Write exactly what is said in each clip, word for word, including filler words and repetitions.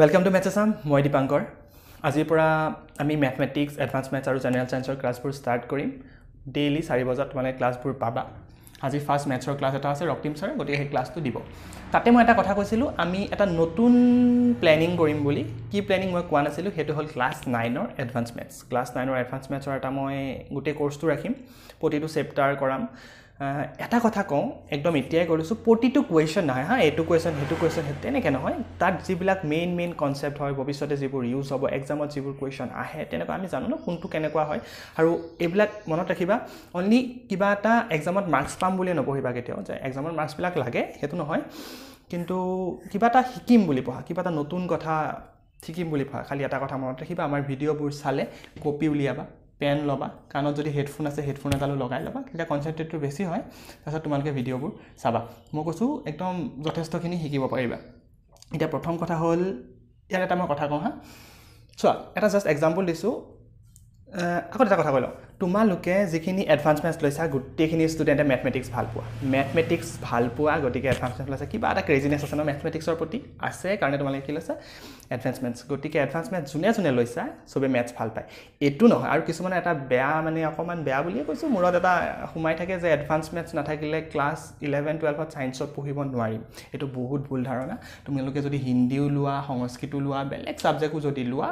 Welcome to Mathsasam, I am Dipankar. Today we will mathematics, advanced maths and general science class start daily four baja class paba. Today first maths class is Rocktim sir class to dibo. Tate moi eta kotha koisilu ami eta notun planning korim boli. Ki planning moi koana silu hetu hol class nine or advanced maths. Class nine or advanced maths or eta moi gote course tu rakhim. Potitu chapter koram. এটা কথা কও একদম ইতিয়াই কৰিছো পটিটো question নহয় হা এটো question হেটো question হেতেনে কেন হয় তাত জিবিলাক মেইন মেইন কনসেপ্ট হয় ভৱিষ্যতে জিবোৰ ইউজ হ'ব এক্সামত জিবোৰ কোৱেশ্চন আহে তেনেকৈ আমি জানো ন কোনটো কেনেকুৱা হয় আৰু এবিলাক মনত ৰাখিবা অনলি কিবা এটা এক্সামত মার্কস পাম বুলি নপঢ়িবা কেতিয়াও যায় এক্সামত মার্কস বিলাক লাগে হেতু নহয় কিন্তু কিবা এটা শিকিম বুলি পঢ়া কিবা এটা নতুন কথা শিকিম বুলি পঢ়া খালি এটা কথা মনত ৰাখিবা আমাৰ ভিডিঅ'বোৰ চালে কপি উলিয়াবা Pen loba, cannot do the headphone as a headphone at a loga loba, the concentrate to Bessie High, that's a Tumalka video book, Saba. Mokosu, Ectom, Zotestokini, Hikiba. It a proton got a hole, Yaratama Kotagoha. So, at a just example, this so Akotako. Tumaluke, Zikini, advancements, Loisa, good taking his student mathematics Palpua. Mathematics Palpua, got to get advancements, but a craziness of mathematics or putty, I say, carnet molecular advancements go take advancements soon as soon as Loisa, so be maths palpai. It do know our Kisman at a Beamania common Beabuli, so Murada, who might take the advancements Natagile class eleven, twelve or science or Puhibon Wari. It to Buhud Buldarana, to me look at the Hindu Lua, Hongoskitulua, Belek subject Uzodilua,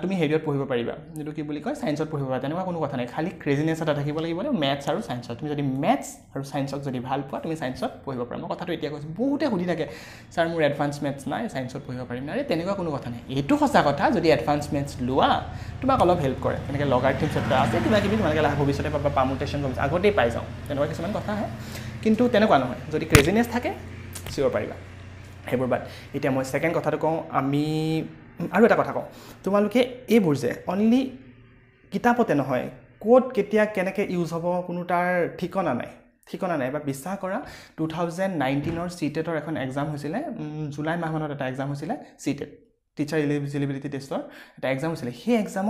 to me Hedio Puhiba Pariba. The Dukibuliko, science or Puhiba, and Wakanaka, Hali craziness at Takiboli, maths or science, to me the maths or science of the Halpa, to me science or Puhiba Pramaka, Buddha, who did a Sarmu advancements, nice science or Puhiba Parimari. এইটো কথা কথা যদি এডভান্সমেন্টস লুয়া তোমাক অলপ help কৰে এনেকে লগাৰিথম সেটটা আছে কিবা কিবি তোমাক লাগা ভৱিষ্যতে পাবা পাৰমুটেশন কমছ আগতে পাই যাও তেনেকুৱা কিছুমান কথা আছে কিন্তু তেনেকুৱা নহয় যদি ক্ৰেজিনেস থাকে সিও পাৰিবা হেবৰ বাট এটা মই সেকেন্ড কথাটো কওঁ আমি আৰু এটা কথা কওঁ তোমালোকে এই বুঝে অনলি কিতাপতে নহয় কোড কেতিয়া কেনেকে ইউজ হ'ব কোনো তাৰ ঠিকনা নাই ঠিকনা নাই বা বিশ্বাস কৰা দুই হাজাৰ উনৈশ অৰ সিটেটৰ এখন এক্সাম হৈছিল জুলাই মাহত এটা এক্সাম হৈছিল CTET Teacher eligibility test or the exam is he exam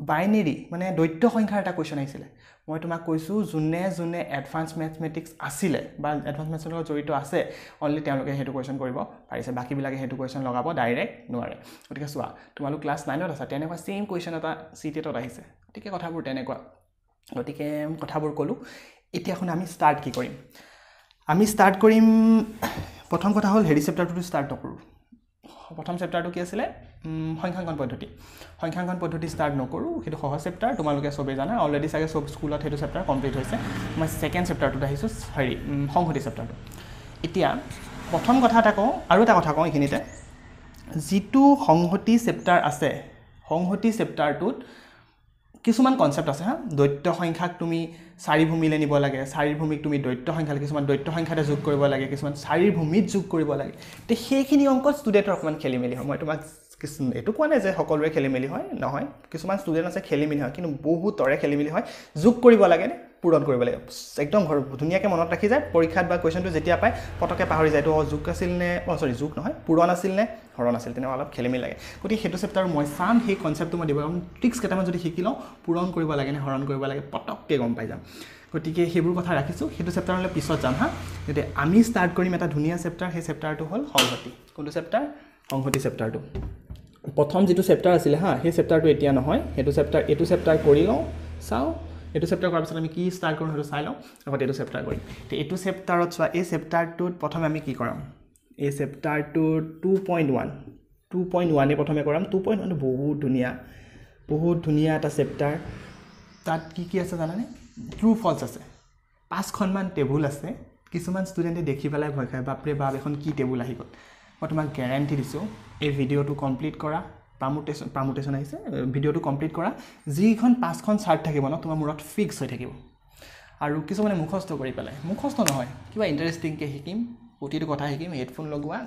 binary when I do it to a question I select what to my quizu zune advanced mathematics asile but advanced mathematics or to assay only time look ahead to question go about I said back like head to question log about direct no because what tomorrow class nine or a certain was same question of a city or I say take a what about an equal what became what about Kolu it economy start kick him I start going but I'm gonna hold a receptor to start to prove Bottom chapter to Kesile, Honkangon Pototi. Honkangon Pototi start Nokuru, Hidho chapter, Tomaluka Sobezana, already Saga Sob School at Hedo chapter, complete Hesse, my second chapter to the Hisus, Hari, Hongo receptor. Itia, Bottom Gotako, Aruta Gotako in it. Zitu Honghoti scepter assay. Honghoti scepter toot Kisuman concept as a Doito Honka to me, Saribumi Lenibolaga, Saribumi to me, Doito Honka, Kisman, Doito Honka Zukoribola, Kisman, Saribumi Zukoribola. The Hakini Onkos to the Trokman Kelimili, Homatomax Kisun. It took one as a Hokolre Kelimilihoi, no, Kisman student as a Kelimilhakin, Bohut or a Kelimilihoi, Zukoribola again, put on Koribola. Sectum or Butunia Monotakis, Porikat by question to Zetiapai, Potokapari Zeto, Zukasilne, or sorry, Zukno, Purana Silne, Horona Siltana, Kelimila. Could he heterceptor Moisan, he concept to Madiba, tricks Kataman to the Hikilo? Puron Kuriba like a Horon Kuriba like a potok on by them. Kotike Hebrew Kotarakisu, Hidoseptor and Pisotana, the Ami start Korimata Dunia scepter, his scepter to Hol, Hongoti. Kondoseptor, Hongoti scepter to Potom Zitu scepter Silha, his scepter to Etianahoi, Hedoseptor, Etoseptor Korilo, Sao, Etoseptor Corpsamiki, Stark or Silo, or Etoseptor Gori. The Etoseptor of a scepter to Potomamiki Koram, a scepter to two point one, two point one a Potomacoram, two point one Bohu Dunia. বহুত ধুনিয়া এটা chapter তাত কি কি আছে জানানে true false আছে পাঁচখন মান টেবুল আছে কিছুমান স্টুডেন্টে দেখি পেলাই ভয় খায় বাপৰে বাপ এখন কি টেবুল আহি গল মই তোমাক গ্যাৰান্টি দিছো এই ভিডিওটো কমপ্লিট কৰা পাৰমুটেশন পাৰমুটেশন আহিছে ভিডিওটো কমপ্লিট কৰা যিখন পাঁচখন চাৰ্ট থাকিব ন তোমাৰ মুৰত ফিক্স হৈ থাকিব আৰু কিছুমানে মুখস্থ কৰি পেলাই মুখস্থ নহয় কিবা ইন্টাৰেস্টিং কে হিকিম প্ৰতিটো কথা হিকিম হেডফোন লগোৱা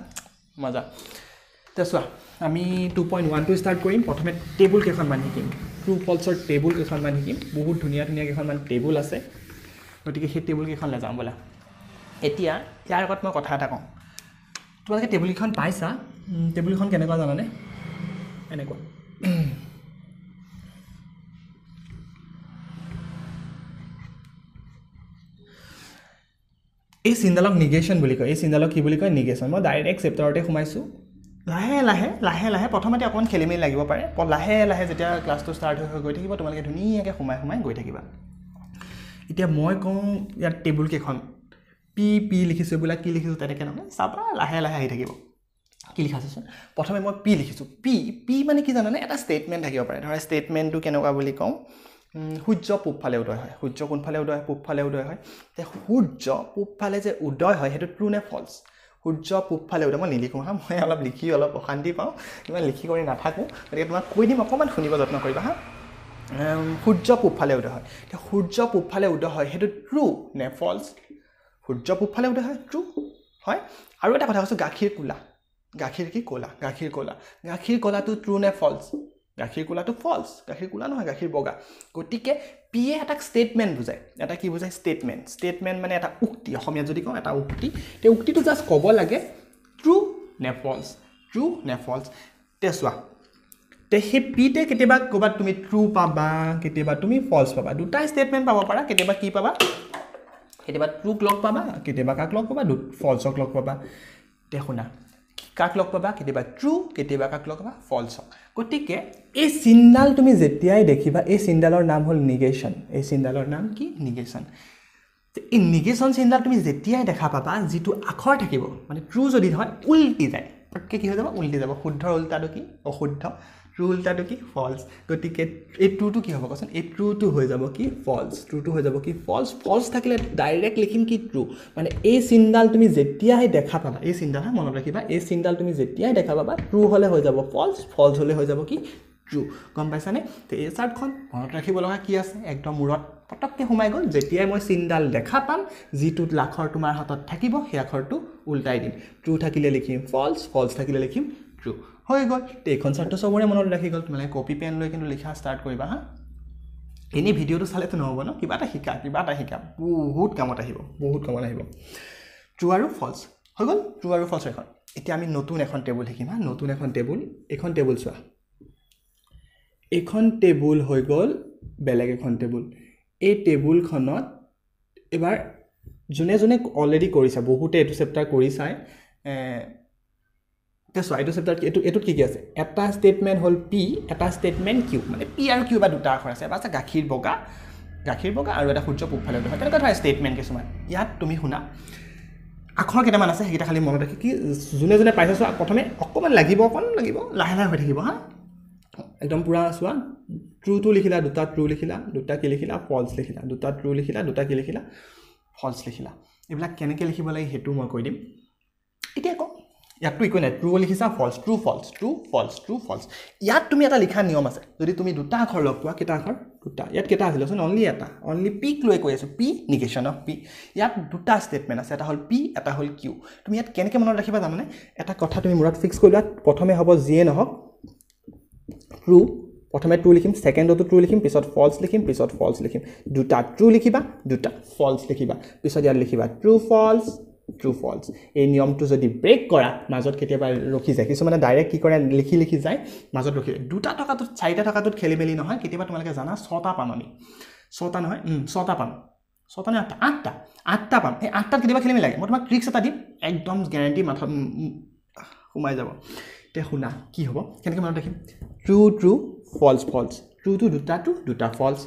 মজা That's why I two point one to start going. Potome table ke khanman hikim. True false or table ke khanman hikim. Bohut dunia dunia ke khanman table ase. Gotike he table ke khan la jam bola. Etia yar agot moi kotha eta kom. Tumaloke table khan paisa. Table khan kenekwa janane? Enekwa. Ei sindalok negation buli koy. Ei sindalok ki buli koy negation. Moi direct chapter ote khumaisu. Lahe lahe lahe lahe. Pothomate akon kheli meli lagibo pare. Po lahe lahe jetia class to start hoy goi thakibo tomaloke dhuniyake khumai khumai goi thakiba. Etia moi kom ya table kekhon p p likhisu bola ki likhisu teneke na sabra lahe lahe ahi thakibo. Ki likhasu pothome moi p likhisu p p mane ki janane eta statement thakibo pare. Dhora statement tu kenoka boli kom Hujjo puphale udoy hoy. Hujjo kon phale udoy hoy, puphale udoy hoy. Te hujjo puphale je udoy hoy hetu true ne false. Hujjo puphale udoy moi liliko ha moi alap likhi alap okanti pao. Iman likhi kori na thaku. Gotike tuma koi dim okoman khunibo jotno koriba ha. Hujjo puphale udoy hoy. Te hujjo puphale udoy hoy hetu true ne false. Hujjo puphale udoy hoy true hoy. Aru eta kotha hoysu gakhir kula. Gakhir ki kola, gakhir kola. Gakhir kola tu true ne false. Gakhir kula to false gakhir kula no gakhir boga gotike p e eta statement bujai eta ki bujai statement statement mane eta ukti ohomia jodi ko eta ukti te ukti to just kobo lage true ne false true ne false teswa te he p te keteba koba tumi true paba keteba tumi false paba duta statement paba para keteba ki paba keteba true clock paba keteba ka clock paba false clock paba te khuna Kak log paba keteba true keteba kak log paba false gotike ei signal tumi jetiai dekhiba ei signalor naam hol negation ei signalor naam ki negation te in negation signal tumi jetiai dekha paba jitu akhor thakibo mane true jodi hoy ulti jay patke ki hoy jabo ulti jabo shuddha ulta to ki oshuddha true ulta to ki false gotike ei true to ki hobo koson ei true to hoy jabo ki false true to hoy jabo ki false false thakile direct likhim ki true mane ei signal tumi jetiai dekha paba ei signal ha monot rakhiba ei signal tumi jetiai dekha paba true hole hoy jabo false false hole hoy jabo ki true kom paisa ne te ei chart khon monot rakhibo laga ki ase ekdom murot পটককে হুমাই গল জেটিআই মই সিনডাল দেখা পাম G two লাখৰ তোমাৰ হাতত থাকিব হেয়াখৰটো উল্টাই দিম ট্ৰু থাকিলে লিখিম ফলস ফলস থাকিলে লিখিম ট্ৰু হৈ গল তে কনসেপ্টটো সবৰে মনত ৰাখি গল তুমি কপি পেন লৈ কিন্তু লিখা স্টাৰ্ট কৰিবা হা এনি ভিডিওটো চালে তো নহব ন কিবা এটা শিকা কিবা এটা শিকা বহুত কামত আহিব বহুত কামত আহিব ট্ৰু আৰু ফলস হৈ গল ট্ৰু আৰু ফলস এখন এতিয়া আমি নতুন এখন টেবুল লিখিম হা নতুন এখন টেবুল এখন টেবুল চোৱা এখন টেবুল হৈ গল বেলেগ এখন টেবুল এই টেবুল খনত এবাৰ জুনে জুনে অলৰেডি কৰিছা বহুত এটো চেপ্টাৰ কৰিছাই এ তে সোৱাইটো চেপ্টাৰ এটো এটো কি কি আছে এটা স্টেটমেন্ট হল পি এটা স্টেটমেন্ট কিউ মানে পি আৰু কিউ বা দুটা আখৰ আছে বাছা গাখীৰ বগা গাখীৰ বগা আৰু এটা সূৰ্য পূব ফালে উঠা তেনে কথা স্টেটমেন্ট কিছুমান ইয়াত তুমি শুনা আখৰ কেটামান আছে হেটা খালি মনত ৰাখি কি জুনে জুনে পাইছাছো প্ৰথমে অকমান লাগিব অকন লাগিব লাহে লাহে হৈ থাকিব হা एकदम पूरा सुआ ट्रू टू लिखिला दुटा ट्रू लिखिला दुटा के लिखिला फॉल्स लिखिला दुटा ट्रू लिखिला दुटा के लिखिला फॉल्स लिखिला एबला केने के लिखिबो लागि हेतु म कहि दिम इते को या टू इक्वल ट्रू लिखिसा false true false true false true false या तुमी एटा लिखा नियम আছে যদি তুমি দুটা আখৰ লগোৱা কেটা আখৰ দুটা ইয়াত কেটা আছিলছ অনলি এটা অনলি পি লৈ কৈ আছে পি নেগেশন অফ পি ইয়াত দুটা স্টেটমেন্ট আছে এটা হল পি এটা হল কিউ তুমি ইয়াত কেনে কেনে মনত ৰাখিবা জানানে এটা কথা তুমি মুৰত ফিক্স কৰিলা প্ৰথমে হ'ব জিয়ে নহক True, प्रथमे true लिखिम, second तो true लिखिम, पिছত false लिखिम, पिছত false लिखिम, दुटा true लिखिबा, दुटा false लिखिबा, पिছত यार लिखिबा true false, true false. ए नियम तो जदि break करा, মাজত কেতিয়াবা ৰখি যায়, কিছু মানে ডাইৰেক্ট কি কৰে লিখি লিখি যায়, মাজত ৰখি যায়। দুটা টকা তো চাৰিটা টকা তো খেলিমেলি নহয়, কেতিয়াবা তোমালকে জানা ছটা পাম আমি। ছটা নহয়, উম ছটা পাম। ছটা না আঠটা, আঠটা পাম। এই আঠটা কেতিয়াবা খেলিমেলি লাগে। মই তোমাক ট্ৰিক্স এটা দিম, একদম গ্যারান্টি মাথা ঘুমাই যাব। তে শুনা কি হ'ব কেনেকৈ মনত ৰাখিম true true false false true to দুটা true দুটা false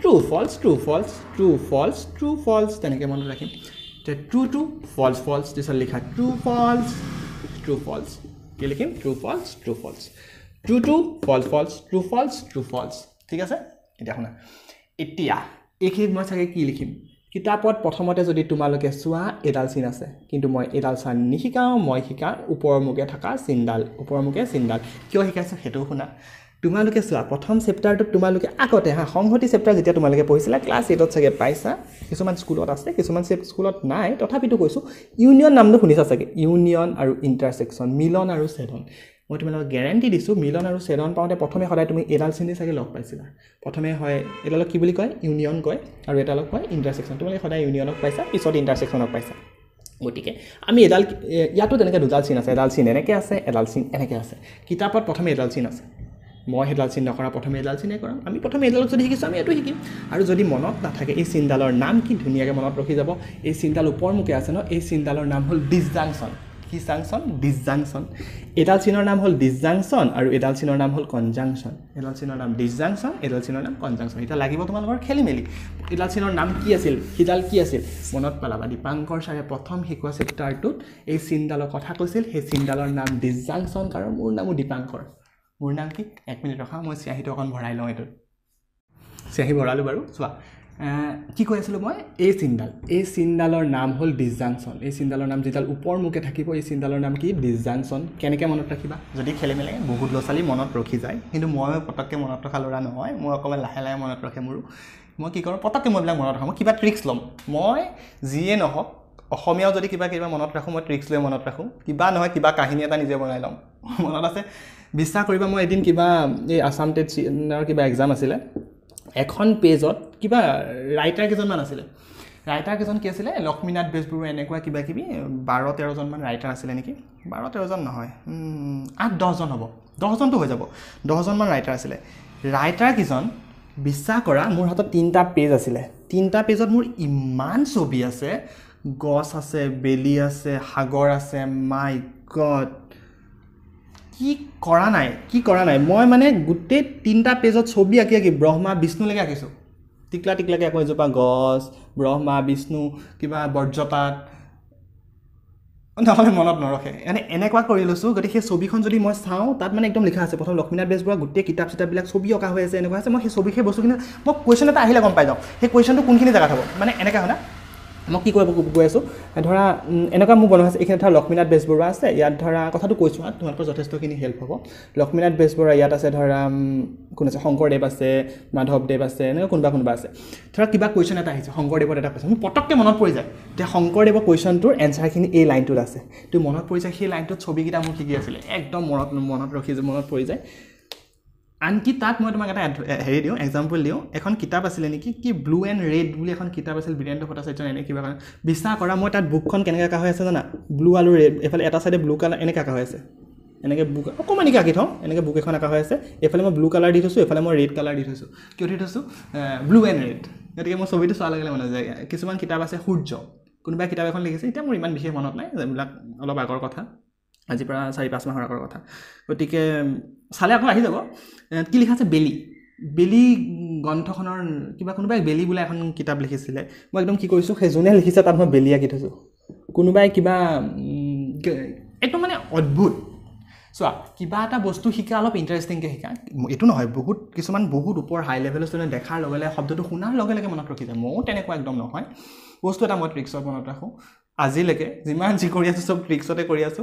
true false true false true false true false তেনেকৈ মনত ৰাখিম তে true to false false দিছ লিখা true false true false কি লিখিম true false true false true to false false true false true false ঠিক আছে এটা শুনা এতিয়া এইখিনিত মই চাগে কি লিখিম কিতাপত প্ৰথমতে যদি তোমালোকে সোৱা এডাল সিন আছে কিন্তু মই এডাল সান নিহিকাও মই হিকা উপৰমুখে থকা সিনডাল উপৰমুখে সিনডাল কিয় হিকাছ হেতু শুনা তোমালোকে সোৱা প্ৰথম চেপ্টাৰটো তোমালোকে আগতে হা সংহতি চেপ্টাৰ যেতিয়া তোমালোকে পঢ়িছিলা ক্লাস eight ত সগে পাইছা কিছুমান স্কুলত আছে কিছুমান চেপ স্কুলত নাই তথাপিতো কৈছো ইউনিয়ন নামটো শুনিছা সগে ইউনিয়ন আৰু ইন্টাৰসেকচন মিলন আৰু ছেদন মই তোমালোক গ্যাৰান্টি দিছো মিলন আৰু ছেদন পাওতে প্ৰথমে হৰাই তুমি এডাল সিন সগে লগ পাইছিলা প্ৰথমে হয় এডাল কি বুলি কয় ইউনিয়ন কয় আৰু এটা লগ কয় ইন্টাৰসেকচন তুমি হৰাই ইউনিয়নক পাইছা পিছত ইন্টাৰসেকচনক পাইছা গটিকে আমি এডাল ইয়াটো তেনেকৈ দুডাল সিন আছে এডাল সিন এনেকৈ আছে এডাল সিন এনেকৈ আছে কিতাপত প্ৰথমে এডাল সিন আছে মই হেডাল সিন নকৰা প্ৰথমে এডাল সিন নকৰা আমি প্ৰথমে এডাল যদি শিকিছো আমি এটো শিকিম আৰু যদি মনত নাথাকে এই সিনডালৰ নাম কি ধুনিয়াকৈ মনত ৰাখি যাব এই সিনডাল ওপৰমুখে আছে ন এই সিনডালৰ নাম হল ডিসজাংচন কি জাংশন ডিসজাংশন এডাল চিনৰ নাম হল ডিসজাংশন আৰু এডাল চিনৰ নাম হল কনজাংশন এডাল চিনৰ নাম ডিসজাংশন এডাল চিনৰ নাম কনজাংশন এটা লাগিব তোমালোকৰ খেলিমেলি এডাল চিনৰ নাম কি আছিল কিডাল কি আছিল মনত পালাবা দীপাঙ্কৰ সাৰে প্ৰথম হিকোৱা চেপ্টাৰটোত এই চিনডালৰ কথা কৈছিল হে চিনডালৰ নাম ডিসজাংশন কাৰণ মোৰ নামো দীপাঙ্কৰ মোৰ নাম কি এক মিনিট ৰখা মই চিয়াহিটো অকন ভৰাই লওঁ এটো চিয়াহি ভৰালো বাৰু চোৱা কি কৈছিলো মই এই সিনডাল এই সিনডালৰ নাম হল ডিসজাংশন এই সিনডালৰ নাম যেতাল উপৰ মুখে থাকিব এই সিনডালৰ নাম কি ডিসজাংশন কেনেকে মনত ৰাখিবা যদি খেলিমেলে বহুত লছালি মনত ৰখি যায় কিন্তু মই পটককে মনত ৰখা লৰা নহয় মই অকমান লাহে লাহে মনত ৰাখে মোৰ মই কি কৰো পটককে মই মনত ৰাখো কিবা ট্ৰিক্স লম মই জিয়ে নহক অসমীয়াও যদি কিবা কিবা মনত ৰাখো মই ট্ৰিক্স লৈ মনত ৰাখো কিবা নহয় কিবা কাহিনী এটা নিজে বনাই লম মনত আছে বিশ্বাস কৰিবা মই এদিন কিবা এই আসাম টেট কিবা এক্সাম আছিল এখন পেজত কিবা রাইটার কেজন মান আছিল রাইটার কেজন কি আছিল লক্ষ্মীনাথ বেজবৰুৱা এনেকুৱা কিবা কিবি twelve thirteen জন মান রাইটার আছিল নেকি twelve thirteen জন নহয় eight ten জন হ'ব ten জন তো হৈ যাব ten জন মান রাইটার আছিল রাইটার কিজন বিশ্বাস কৰা মোৰ হাতত তিনটা পেজ আছিল তিনটা পেজত মোৰ ইমান ছবি আছে গছ আছে বেলি আছে সাগৰ আছে মাই গড কি কৰা নাই কি কৰা নাই মই মানে গুটে তিনটা পেজত ছবি আকি আকি ব্ৰহ্মা বিষ্ণু লেগে আকিছো টিকলা টিকলা কে কই জপা গস ব্ৰহ্মা বিষ্ণু কিবা বৰ্জপাত নহলে মনত নৰখে মানে এনেকুৱা কৰি লছো গতি সেই ছবিখন যদি মই চাও তাত মানে একদম লিখা আছে প্ৰথম লক্ষ্মীনাথ বেজবৰুৱা গুটে কিতাপ কিতাপ বিলাক ছবি অকা হৈ আছে এনেকুৱা আছে মই সেই ছবি খে বস্তু কিনা মই কোৱেশ্চন এটা আহিলে গম পাই যাও সেই কোৱেশ্চনটো কোনখিনি জায়গা থাকব মানে এনেকা হনা মই কি কৰিব গৈছো ধৰা এনেকুৱা মই বনোৱা আছে এখানে ধৰা লক্ষ্মীনাথ বেজবৰুৱা আছে ইয়াত ধৰা কথাটো কৈছো আৰু তোমালোকৰ যথেষ্টখিনি হেল্প হ'ব লক্ষ্মীনাথ বেজবৰুৱা ইয়াত আছে ধৰা কোন আছে শংকৰদেৱ আছে মাধৱদেৱ আছে এনেকুৱা কোনবা কোনবা আছে ধৰা কিবা কোৱেশ্চন এটা আহিছে শংকৰদেৱৰ এটা কোৱেশ্চন মই পটককে মনত পৰি যায় তে শংকৰদেৱৰ কোৱেশ্চনটোৰ এনসাৰখিনি এই লাইনটোত আছে তো মনত পৰি যায় সেই লাইনটোত ছবিকিটা মই লিখি আছিল একদম মনত মনত ৰাখি যে মনত পৰি যায় আনকি তাত মই তোমাক এটা হেৰি দিও एग्जांपल দিও এখন কিতাপ আছিল নেকি কি ব্লু এন্ড ৰেড বুলি এখন কিতাপ আছিল বিৰেন্দ্ৰ ভট্টাচাৰ্যৰ এনে কিবা কাৰণ বিশ্বাস কৰা মই তাত বুকখন কেনেকা কা হৈ আছে জানা ব্লু আৰু ৰেড এফালে এটা সাইডে ব্লু কালাৰ এনেকা কা হৈ আছে এনেকে বুক অকমানি কা কি থম এনেকে বুক এখন কা হৈ আছে এফালে মই ব্লু কালাৰ দি থৈছো এফালে মই ৰেড কালাৰ দি থৈছো কি দি থৈছো ব্লু এন্ড ৰেড গতিকে মই ছবিটো চোৱা লাগিলে মন যায় কিছুমান কিতাপ আছে সূৰ্য কোনবা কিতাপ এখন লিখিছে এটা মোৰ ইমান বিশেষ মনত নাই যেবিলাক অলপ আগৰ কথা আজি পৰা four five মাহৰ আগৰ কথা গতিকে সালে আকৌ আহি যাব কি লিখা আছে বেলি বেলি গন্থখনৰ কিবা কোনোবা বেলি বুলা এখন কিতাপ লিখিছিলে মই একদম কি কৰিছো হেজুনে লিখিছে তাত মই বেলিয়া কি থৈছো কোনোবা কিবা এটো মানে অদ্ভুত সোৱা কিবা এটা বস্তু শিকা অলপ ইন্টাৰেস্টিং কে শিকা এটো নহয় বহুত কিছুমান বহুত ওপৰ হাই লেভেলৰ ষ্টুডেন্ট দেখাৰ লগে লগে শব্দটো শুনাৰ লগে লগে মনত ৰাখি যায় মই তেনেকুৱা একদম নহয় বস্তু এটা মই ট্ৰিক্সৰ মনত ৰাখো আজি লাগে জিমান জি কৰি আছো সব ট্ৰিক্সতে কৰি আছো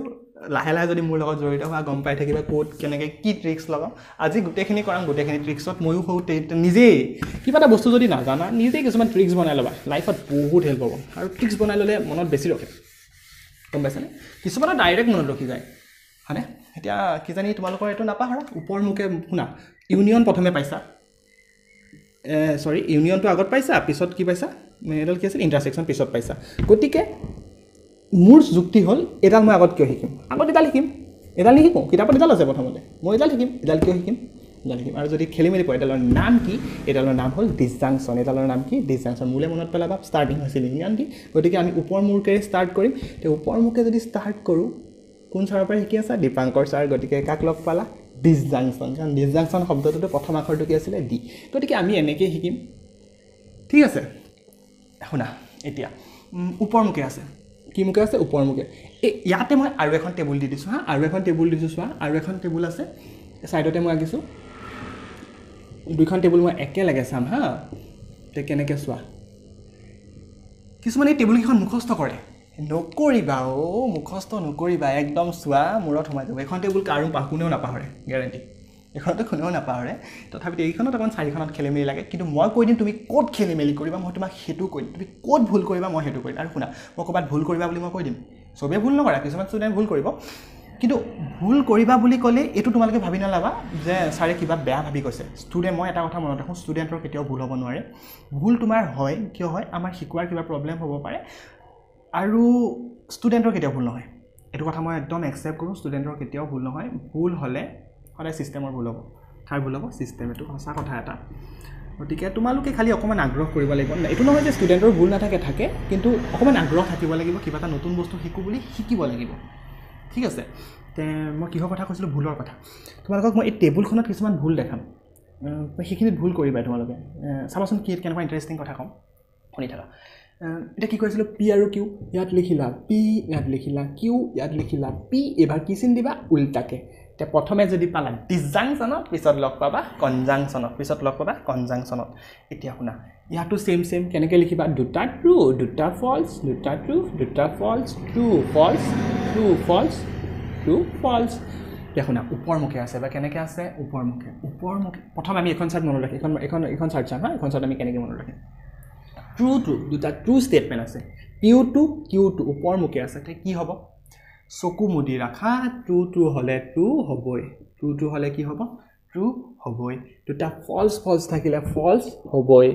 লাহে লাহে যদি মোৰ লগত জড়িত হোৱা গম পাই থাকিবা কোড কেনেকে কি ট্ৰিক্স লগাও আজি গুটেখিনি কৰাম গুটেখিনি ট্ৰিক্সত মইও হও নিজে কিবা এটা বস্তু যদি না জানা নিজে কিছুমান ট্ৰিক্স বনাই লবা লাইফত বহুত হেল্প হ'ব আৰু ট্ৰিক্স বনাই ললে মনত বেছি ৰখে গম পাইছানে কিছুমান ডাইৰেক্ট মনত ৰখি যায় হনে এতিয়া কি জানি তোমালোকৰ এটো নাপাহৰা ওপৰ মুখে শুনা ইউনিয়ন প্ৰথমে পাইছা এ সৰি ইউনিয়নটো আগত পাইছা পিছত কি পাইছা মেডাল কি আছিল ইন্টাৰসেকশন পিছত পাইছা গতিকে মোৰ যুক্তি হল এডাল মই আগত কিয় হিকিম আগত এডাল হিকিম এডাল হিকিম কিতাপত এডাল আছে প্ৰথমতে মই এডাল হিকিম এডাল কিয় হিকিম এডাল হিকিম আৰু যদি খেলিমেলি কয় এডালৰ নাম কি এডালৰ নাম হল ডিসজাংশন এডালৰ নাম কি ডিসজাংশন মুলে মনত পেলাবা স্টাৰ্টিং হৈছিল ইউনিয়ন কি গতিকে আমি ওপৰ মুখে স্টাৰ্ট কৰিম তে ওপৰ মুখে যদি স্টাৰ্ট কৰো কোন ছাৰৰ পৰা হিকি আছে দীপাঙ্কৰ ছাৰ গতিকে কাক লগ পালা ডিসজাংশন কাৰণ ডিসজাংশন শব্দটো প্ৰথম আখৰটো কি আছিল ডি গতিকে আমি এনেকৈ হিকিম ঠিক আছে শুনা এতিয়া ওপৰ মুখে আছে কি মুখে আছে ওপৰ মুখে এ ইয়াতে মই আৰু এখন টেবুল দি দিছো হা আৰু এখন টেবুল দিছো সোৱা আৰু এখন টেবুল আছে সাইডতে মই আগিছো দুইখন টেবুল মই একে লাগে চাম হা তে কেনেকে সোৱা কিছুমানে টেবুল কিখন মুখস্থ কৰে নকৰিবা ও মুখস্থ নকৰিবা একদম সোৱা মুৰত হৈ যাব এখন টেবুল কাৰো পাকুনেও নাপাহৰে গ্যাৰান্টি এখনতে কোনেও নাপাহৰে তথাপি এইখনত অকন চাৰিখনত খেলিমেলি লাগে কিন্তু মই কৈ দিম তুমি কোড খেলিমেলি কৰিবা মই তোমাক হেতু কৈ তুমি কোড ভুল কৰিবা মই হেতু কৰিম আৰু শুনা মই ক'বাত ভুল কৰিবা বুলি মই কৈ দিম সবে ভুল নকৰা কিছুমান ষ্টুডেন্ট ভুল কৰিব কিন্তু ভুল কৰিবা বুলি ক'লে এটো তোমালকে ভাবি নালাবা যে সাৰে কিবা বেয়া ভাবি কৈছে ষ্টুডেন্ট মই এটা কথা মনত ৰাখো ষ্টুডেন্টৰ কেতিয়াও ভুল হ'ব নোৱাৰে ভুল তোমাৰ হয় কিয় হয় আমাৰ শিকোৱাৰ কিবা প্ৰবলেম হ'ব পাৰে আৰু ষ্টুডেন্টৰ কেতিয়াও ভুল নহয় এটো কথা মই একদম একসেপ্ট কৰো ষ্টুডেন্টৰ কেতিয়াও ভুল নহয় ভুল হ'লে হলে সিস্টেমৰ ভুল হ'ব কাৰ ভুল হ'ব সিস্টেম এটো ভাষা কথা এটা ওটিকে তোমালোকে খালি অকমান আগ্ৰহ কৰিব লাগিব এটো নহয় যে ষ্টুডেন্টৰ ভুল নাথাকে থাকে কিন্তু অকমান আগ্ৰহ থাকিব লাগিব কিবা এটা নতুন বস্তু শিকু বুলি শিকিব লাগিব ঠিক আছে তে মই কিহৰ কথা কৈছিল ভুলৰ কথা তোমালোকক মই এই টেবুলখনত কিছুমান ভুল দেখাম সেইখিনি ভুল কৰিবা তোমালোকে সাবাসন কি কেনেকৈ ইন্টাৰেস্টিং কথা কম শুনি থাকা এটা কি কৈছিল পি আৰু কিউ ইয়াত লিখিলা পি ইয়াত লিখিলা কিউ ইয়াত লিখিলা পি এবাৰ কি চিন দিবা উল্টাকে তে প্ৰথমে যদি পালা ডিজাংচনত পিছত লগ পাবা কনজাংচনত পিছত লগ পাবা কনজাংচনত এতিয়া শুনা ইয়াটো সেম সেম কেনেকৈ লিখিবা দুটা ট্ৰু দুটা ফলস দুটা ট্ৰু দুটা false true false true false true false দেখো না উপৰ মুখে আছে বা কেনেকৈ আছে উপৰ মুখে উপৰ মুখে প্ৰথম আমি এখন সাইড মনত ৰাখি এখন এখন এখন সাইড চান এখন সাইড আমি কেনেকৈ মনত ৰাখিম ট্ৰু ট্ৰু দুটা ট্ৰু স্টেটমেন্ট আছে কিউ টু কিউ টু উপর মুখে আছে তে কি হ'ব Soku mudi rakha, true true hole, true hoboi. True true hole ki hobo? True hoboi. Tuta false false thakile false hoboi.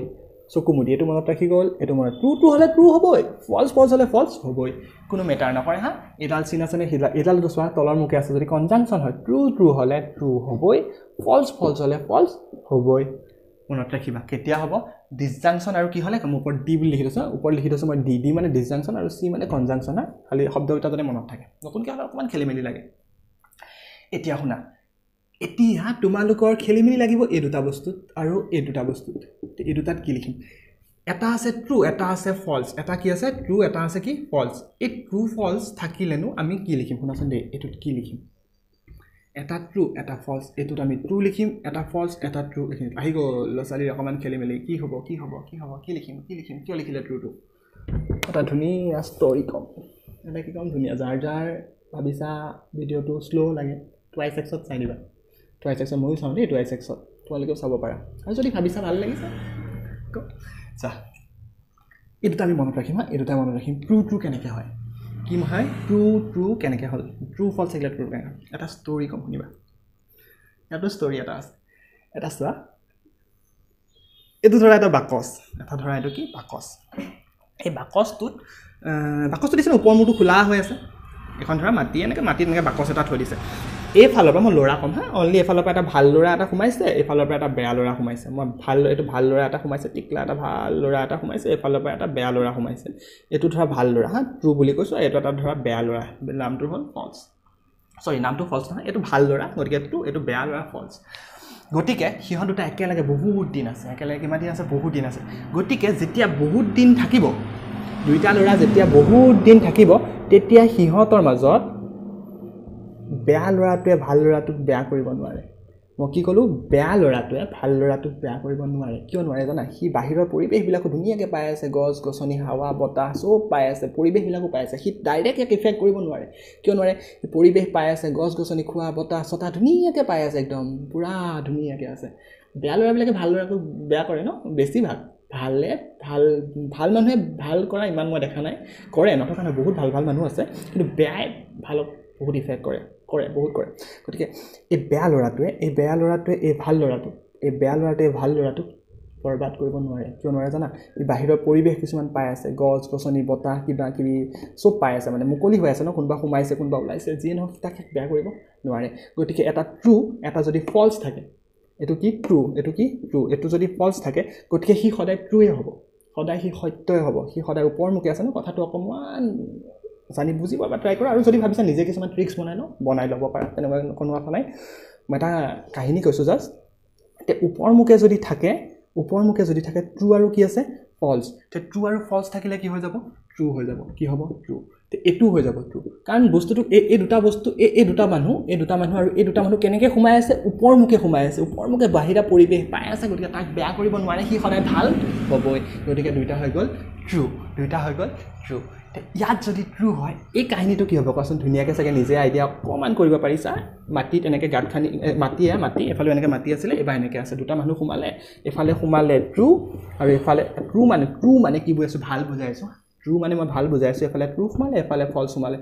Soku mudi etu monot rakhi gol, etu monot true true hole true hoboi. False false hole false hoboi. Kono matter na kore ha. Edal sin ase ne edal doswa tolor mukhe ase jodi conjunction hoy. True true hole true hoboi. False false hole false hoboi. Monot rakhiba ketia hobo? Disjunction aru ki hole kam upor d likhi dise upor likhi dise moi d d mane disjunction aru c mane conjunction na khali shobdo eta jane monot thake notun ki hole okoman khelimeli lage etia huna etia tumalukor khelimeli lagibo e duta bostut aru e duta bostut e dutat ki likhim eta ase true eta ase false eta ki ase true eta ase ki false e true false thakilenu ami ki likhim hunason de etut ki likhim এটা true এটা false এটুত আমি true লিখিম এটা false এটা true লিখিম আহি গো লসালি রকমান খেলি মেলি কি হবো কি হবো কি হবো কি লিখিম কি লিখিম কি লিখিলে ট্রু ট্রু এটা ধুনিয়া স্টোরি কম এটা কি কম ধুনিয়া জার জার ভাবিছা ভিডিওটো স্লো লাগে টুৱাইস এক্সত চাই দিবা টুৱাইস এক্স মই চাও নি টুৱাইস এক্সত তোমালোকে চাব পাৰা আৰু যদি ভাবিছা ভাল লাগিছে চা এটুত আমি মনত ৰাখিম এটুত মনত ৰাখিম ট্রু ট্রু কেনেকৈ হয় Kim hai true true can I hold true false like true at a story company at a story at us at us it is right a bacos at a right okay bacos a bacos to bacos is no pomo to kula who is a contra mati and a matin bacos at what is a fallopa lora from her only a fallopata ballorata whom I say a fallopata ballora whom I say one pallet ballorata whom I said tickled of hallorata whom I say a fallopata ballora whom I said it would have hallora true bulicus I thought of her ballora the lamb to her false sorry number false it to hallora or get to it to ballora false go ticket he had to take like a boho dinner cycle like him as a boho dinner go ticket zitia boho din takibo do it all as a tia boho din takibo tetia he hot or mazot Bea Lora to a Valora to Backward one ware. Mokikolu, Bea Lora to a Valora to Backward one ware. Kion Waradana, he Bahira Puribe Hilakunia bias, a ghost, Gosoni Hawa, Bota, so bias, the Puribe Hilaku bias, a hit direct effect ribbon ware. Kion Ware, the Puribe bias, a ghost, Gosoni Kua, Bota, Sota, Nia bias, a dom, Pura, Dunia gas. Bea Lora like a Valora to Baccorino, Bessiva. ভালে ভাল ভাল মানুহে ভাল কৰা ইমান মই দেখা নাই কৰে নট কানে বহুত ভাল ভাল মানুহ আছে কিন্তু বেয়াই ভাল বহুত ইফেক্ট কৰে কৰে বহুত কৰে গতিকে এই বেয়া লৰাটোৱে এই বেয়া লৰাটোৱে এই ভাল লৰাটো এই বেয়া লৰাটোৱে ভাল লৰাটো বৰবাদ কৰিব নোৱাৰে কিয় নোৱাৰে জানা এই বাহিৰৰ পৰিৱেশ কিছুমান পাই আছে গছ গছনি বতাহ কিবা কিবি সব পাই আছে মানে মুকলি হৈ আছে ন কোনবা ঘুমাইছে কোনবা ওলাইছে যি নহওক তাক বেয়া কৰিব নোৱাৰে গতিকে এটা ট্ৰু এটা যদি ফলস থাকে এটু কি ট্রু এটু কি ট্রু এটু যদি ফলস থাকে গটকে হি সদায় ট্রুই হবো সদায় হি সত্যই হবো হি সদায় উপর মুখে আছে না কথাটো অকমান জানি বুঝি পাবা ট্রাই কৰা আৰু যদি ভাবিছা নিজে কিছমান ট্ৰিক্স বনাই ল বনাই লব পাৰা তেনেকৈ কোনো কথা নাই মই এটা কাহিনী কৈছো জাস্ট তে উপর মুখে যদি থাকে উপর মুখে যদি থাকে ট্রু আৰু কি আছে ফলস তে ট্ৰু আৰু ফলস থাকিলে কি হৈ যাব ট্রু হৈ যাব কি হ'ব ট্রু তে এটু হৈ যাব ট্রু কাৰণ বস্তুটো এ এ দুটা বস্তু এ এ দুটা মানুহ এ দুটা মানুহ আৰু এ দুটা মানুহ কেনেকৈ ঘুমাই আছে উপৰ মুখে ঘুমাই আছে উপৰ মুখে বাহিৰা পৰিৱেশ পাই আছে গতিকে তাক বেয়া কৰিব নোৱাৰে সি সদায় ভাল হ'বই গতিকে দুটা হৈ গল ট্রু দুটা হৈ গল ট্রু তে ইয়াত যদি ট্রু হয় এই কাহিনীটো কি হ'ব কোৱাচোন ধুনিয়াকৈ সকে নিজে আইডিয়া অকমান কৰিব পাৰিছা মাটি এনেকৈ গাঁতখানি মাটি আ মাটি এফালে এনেকৈ মাটি আছিলে এবাৰ এনেকৈ আছে দুটা মানুহ ঘুমালে এফালে ঘুমালে ট্ৰু আৰু এফালে ট্রু মানে ট্রু মানে কি বুজাইছো ভাল বুজাইছো True माने मैं भाल बुझाए से फले proof माले फले false माले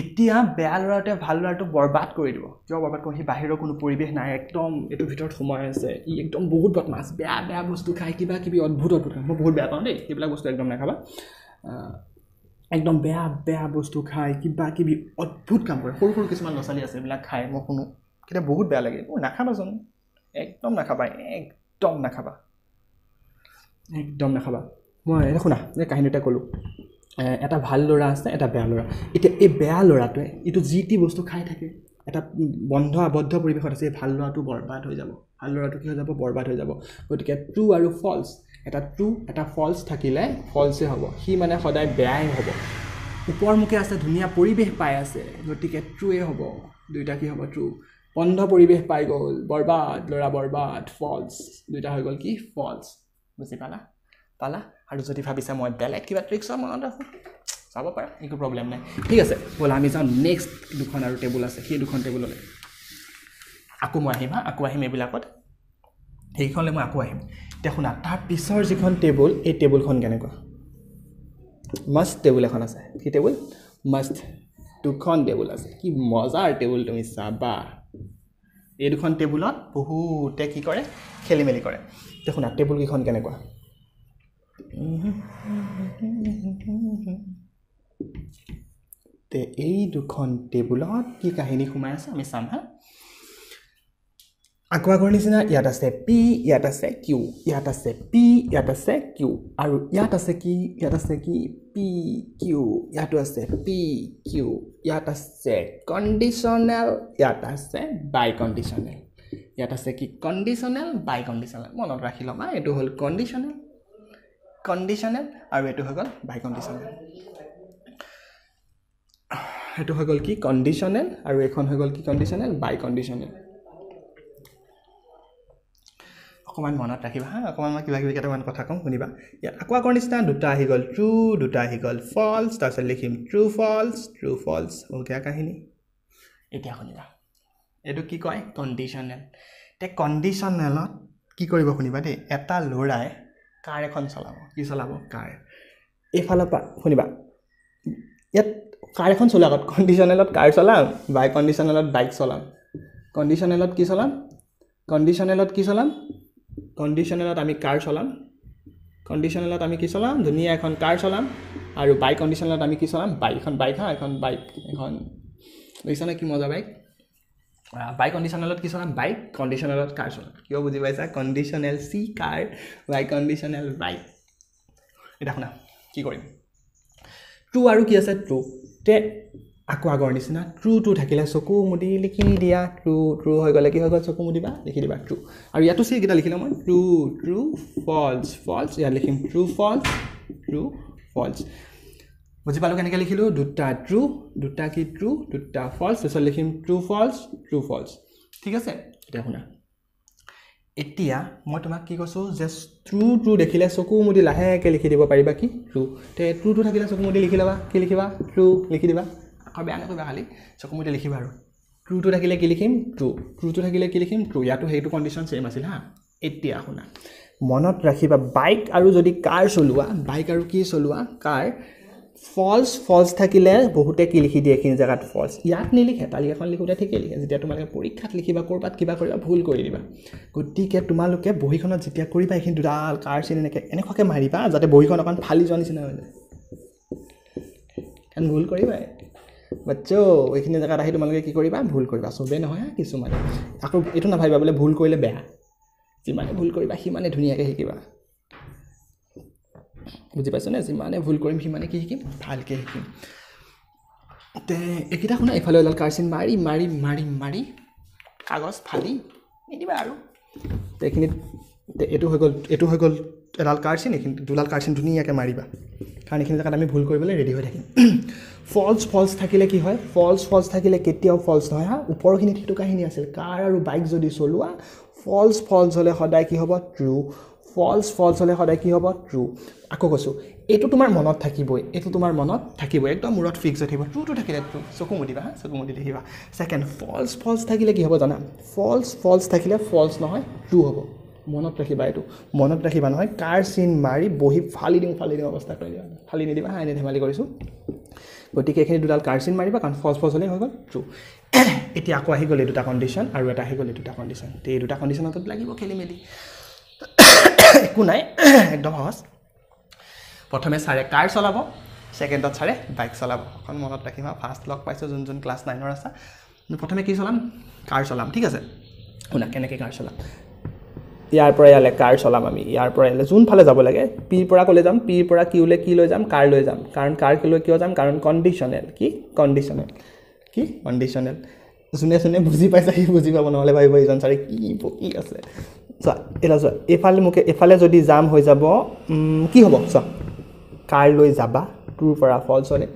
इतिया बेल राते भाल रातो बर्बाद कोई दो जो बर्बाद कोई बाहरों को न पूरी भी ना एकदम ये तो भीतर थमाए से ये एकदम बहुत बहुत मास बेया बेया बस तो खाई की बाकी भी और बहुत और बहुत मैं बहुत बेया पाऊँ नहीं ये बस तो एकदम ना खावा एकदम बेया बेया बस तो खाई की बाकी भी और बहुत कम करे खोल खोल किस्मान लसाली ऐसे बिल्ला खाए मैं कुनो कितना बहुत बेया लगे वो ना खावा जोन एकदम ना खावा एकदम ना खावा एकदम ना खावा মই দেখো না এই কাহিনীটা কলো এটা ভাল লড়া আছে এটা বেয়া লড়া এটা এই বেয়া লড়াটোৱে ইটো জিটি বস্তু খাই থাকে এটা বন্ধ আবদ্ধ পৰিবেশত আছে ভাল লড়াটো বৰবাদ হৈ যাব ভাল লড়াটো কি হৈ যাব বৰবাদ হৈ যাব গতিকে ট্ৰু আৰু ফলস এটা ট্ৰু এটা ফলস থাকিলে ফলসে হ'ব হি মানে সদায় বেয়াই হ'ব উপৰ মুখে আছে ধুনিয়া পৰিবেশ পাই আছে গতিকে ট্ৰুৱে হ'ব দুইটা কি হ'ব ট্ৰু বন্ধ পৰিবেশ পাই গ'ল বৰবাদ লড়া বৰবাদ ফলস দুইটা হৈ গ'ল কি ফলস বুজি পালা পালা আৰু যদি ভাবিছা মই বেলেগ কিবা ট্ৰিক্স মনত আছে চাব পাৰা একো প্ৰবলেম নাই ঠিক আছে বল আমি যাও নেক্সট দুখন আৰু টেবুল আছে সেই দুখন টেবুললৈ আকো মই আহিম আকো আহিম এবিলাকত সেইখনলৈ মই আকো আহিম দেখোন তাৰ পিছৰ যিখন টেবুল এই টেবুলখন কেনেকুৱা মাস্ট টেবুল এখন আছে কি টেবুল মাস্ট দুখন টেবুল আছে কি মজাৰ টেবুল তুমি চাবা এই দুখন টেবুলত বহুতে কি কৰে খেলি মেলি কৰে দেখোন টেবুল কিখন কেনেকুৱা তে এই দুখন টেবুলত কি কাহিনী সোমাই আছে আমি চাম হা আগৰ নিচিনা ইয়াত আছে পি ইয়াত আছে কিউ ইয়াত আছে পি ইয়াত আছে কিউ আৰু ইয়াত আছে কি ইয়াত আছে কি পি কিউ ইয়াতো আছে পি কিউ ইয়াত আছে কণ্ডিশ্যনেল ইয়াত আছে বাই কণ্ডিশ্যনেল ইয়াত আছে কি কণ্ডিশ্যনেল বাই কণ্ডিশ্যনেল মনত ৰাখি ল'বা এইটো হ'ল কণ্ডিশ্যনেল কণ্ডিশ্যনেল আৰু এটো হৈ গ'ল বাই কণ্ডিশ্যনেল এটো হৈ গ'ল কি কণ্ডিশ্যনেল আৰু এখন হৈ গ'ল কি কণ্ডিশ্যনেল বাই কণ্ডিশ্যনেল অকমান মনত ৰাখিবা হা অকমান মই কিবা কিবি কেটামান কথা কম শুনিবা ইয়াত আকোৱা কণ্ডিশ্যন দুটা আহি গ'ল ট্ৰু দুটা আহি গ'ল ফলস তাৰছত লিখিম true false true false okay কাহিনী এতিয়া শুনিবা এটো কি কয় কণ্ডিশ্যনেল তে কণ্ডিশ্যনেলত কি কৰিব শুনিবা দে এটা লৰাই কাৰ এখন চলাব কি চলাব কাৰ এফালৰ পৰা শুনিবা ইয়াত কাৰ এখন চলাগত কণ্ডিশ্যনেলত কাৰ চলাম বাই কণ্ডিশ্যনেলত বাইক চলাম কণ্ডিশ্যনেলত কি চলাম কণ্ডিশ্যনেলত কি চলাম কণ্ডিশ্যনেলত আমি কাৰ চলাম কণ্ডিশ্যনেলত আমি কি চলাম ধুনিয়া এখন কাৰ চলাম আৰু বাই কণ্ডিশ্যনেলত আমি কি চলাম বাইক এখন বাইক হা এখন বাইক এখন বুজিছানে কি মজা বাইক বাই কণ্ডিশ্যনেলত কি চলাম বাই কণ্ডিশ্যনেলত কাৰ চলাম কিয় বুজি পাইছা কণ্ডিশ্যনেল চি কাৰ বাই কণ্ডিশ্যনেল বাই এটা শুনা কি কৰিম ট্ৰু আৰু কি আছে ট্ৰু তে আকৌ আগৰ নিচিনা ট্ৰুটো থাকিলে চকু মুদি লিখি দিয়া ট্ৰু ট্ৰু হৈ গ'লে কি হৈ গ'ল চকু মুদিবা লিখি দিবা ট্ৰু আৰু ইয়াতো চি এইকেইটা লিখিলোঁ মই ট্ৰু ট্ৰু ফলছ ফলছ ইয়াত লিখিম ট্ৰু ফলছ ট্ৰু ফলছ বুজি পালো কেনেকৈ লিখিলোঁ দুটা ট্ৰু দুটা কি ট্ৰু দুটা ফলস তাৰছত লিখিম ট্ৰু ফলস ট্ৰু ফলস ঠিক আছে এতিয়া শুনা এতিয়া মই তোমাক কি কৈছোঁ যে ট্ৰু ট্ৰু দেখিলে চকু মুদি লাহেকৈ লিখি দিব পাৰিবা কি ট্ৰু তে ট্ৰুটো থাকিলে চকু মুদি লিখি ল'বা কি লিখিবা ট্ৰু লিখি দিবা আকৌ বেয়া নকৰিবা খালি চকু মুদি লিখিবা আৰু ট্ৰুটো থাকিলে কি লিখিম ট্ৰু ট্ৰুটো থাকিলে কি লিখিম ট্ৰু ইয়াতো সেইটো কণ্ডিশ্যন ছেম আছিল হা এতিয়া শুনা মনত ৰাখিবা বাইক আৰু যদি কাৰ চলোৱা বাইক আৰু কি চলোৱা কাৰ ফলস ফলস থাকিলে বহুতে কি লিখি দিয়ে এইখিনি জায়গাত ফলস ইয়াত নিলিখে তালি এখন লিখোতে ঠিকেই লিখে যেতিয়া তোমালোকে পৰীক্ষাত লিখিবা কৰবাত কিবা কৰিবা ভুল কৰি দিবা গতিকে তোমালোকে বহীখনত যেতিয়া কৰিবা এইখিনি দুটা কাৰ চিন এনেকৈ এনেকুৱাকে মাৰিবা যাতে বহীখন অকণ ফালি যোৱা নিচিনা হৈ যায় কাৰণ ভুল কৰিবা বাচ্চো এইখিনি জায়গাত আহি তোমালোকে কি কৰিবা ভুল কৰিবা চবেই নহয় কিছুমানে আকৌ এইটো নাভাবিবা বোলে ভুল কৰিলে বেয়া যিমানে ভুল কৰিবা সিমানে ধুনীয়াকৈ শিকিবা বুজি পাইছনে যিমানে ভুল কৰিম সিমানে কি শিকিম ভালকৈ শিকিম তে এইকেইটা শুনা এইফালে ওলাল কাৰচিন মাৰি মাৰি মাৰি মাৰি কাগজ ফালি নিদিবা আৰু এইখিনিত এইটো হৈ গ'ল এইটো হৈ গ'ল এডাল কাৰচিন এইখিনি দুডাল কাৰচিন ধুনীয়াকৈ মাৰিবা কাৰণ এইখিনি জেগাত আমি ভুল কৰিবলৈ ৰেডি হৈ থাকিম ফলস ফলস থাকিলে কি হয় ফলস ফলস থাকিলে কেতিয়াও ফলস নহয় হা ওপৰখিনিত সেইটো কাহিনী আছিল কাৰ আৰু বাইক যদি চলোৱা ফলস ফলস হ'লে সদায় কি হ'ব ট্ৰু ফলস ফলস হ'লে সদায় কি হ'ব ট্ৰু আকৌ কৈছোঁ এইটো তোমাৰ মনত থাকিবই এইটো তোমাৰ মনত থাকিবই একদম মূৰত ফিক্স হৈ থাকিব ট্ৰুটো থাকিলে ট্ৰু চকু মুদিবা হা চকু মুদি দেখিবা ছেকেণ্ড ফলস ফলস থাকিলে কি হ'ব জানা ফলস ফলস থাকিলে ফলস নহয় ট্ৰু হ'ব মনত ৰাখিবা এইটো মনত ৰাখিবা নহয় কাৰ চিন মাৰি বহি ফালি দিওঁ ফালি দিওঁ অৱস্থা কৰি দিবা ফালি নিদিবা হা এনেই ধেমালি কৰিছোঁ গতিকে এইখিনি দুডাল কাৰ চিন মাৰিবা কাৰণ ফলস ফলস হ'লে হৈ গ'ল ট্ৰু এতিয়া আকৌ আহি গ'ল এই দুটা কণ্ডিশ্যন আৰু এটা আহি গ'ল এই দুটা কণ্ডিশ্যন এই দুটা কণ্ডিশ্যনত লাগিব খেলি মেলি একো নাই একদম সহজ প্ৰথমে ছাৰে কাৰ চলাব ছেকেণ্ডত ছাৰে বাইক চলাব অকণ মনত ৰাখিম আৰু ফাৰ্ষ্ট লগ পাইছোঁ যোন যোন ক্লাছ নাইনৰ আছা প্ৰথমে কি চলাম কাৰ চলাম ঠিক আছে শুনা কেনেকৈ কাৰ চলাম ইয়াৰ পৰে আলে কাৰ চলাম আমি ইয়াৰ পৰে আলে জুন ফালে যাব লাগে পি পৰা কলে যাম পি পৰা কিউলে কি লৈ যাম কার লৈ যাম কারণ কার কিউলে কিও যাম কারণ কন্ডিশনাল কি কন্ডিশনাল কি কন্ডিশনাল শুনে শুনে বুঝি পাইছা কি বুঝি পাব নহলে ভাই ভাই জান সারি কি কি আছে সো এলা সো এফালে মুকে এফালে যদি জাম হৈ যাব কি হ'ব সো কার লৈ যাবা টু পৰা ফলস হলে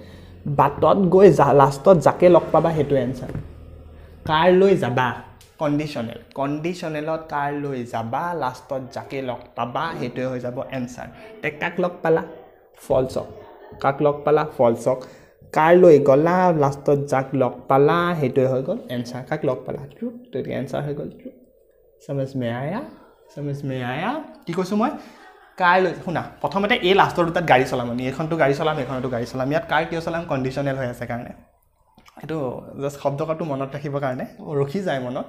বাটত গৈ লাষ্টত জাকে লক পাবা হেতু আনসার কার লৈ যাবা Conditional. Conditional car loi jaba last jake log paba hetu hoi jabo answer. Te kak log pala false. Kak log pala false. Car loi gola last jak log pala hetu hoi gol answer. Kak log pala true. To the answer hoi gol true. Samajh mein aaya. Samajh mein aaya. Ki koisu moi car loi huna prothomete ei last dutat gari chalam ami ekhon to gari chalam ekhon to gari chalam yat car kio chalam conditional hoi ase karone Ito just khobdo ka tu monot rakhibo karone rokhi jay monot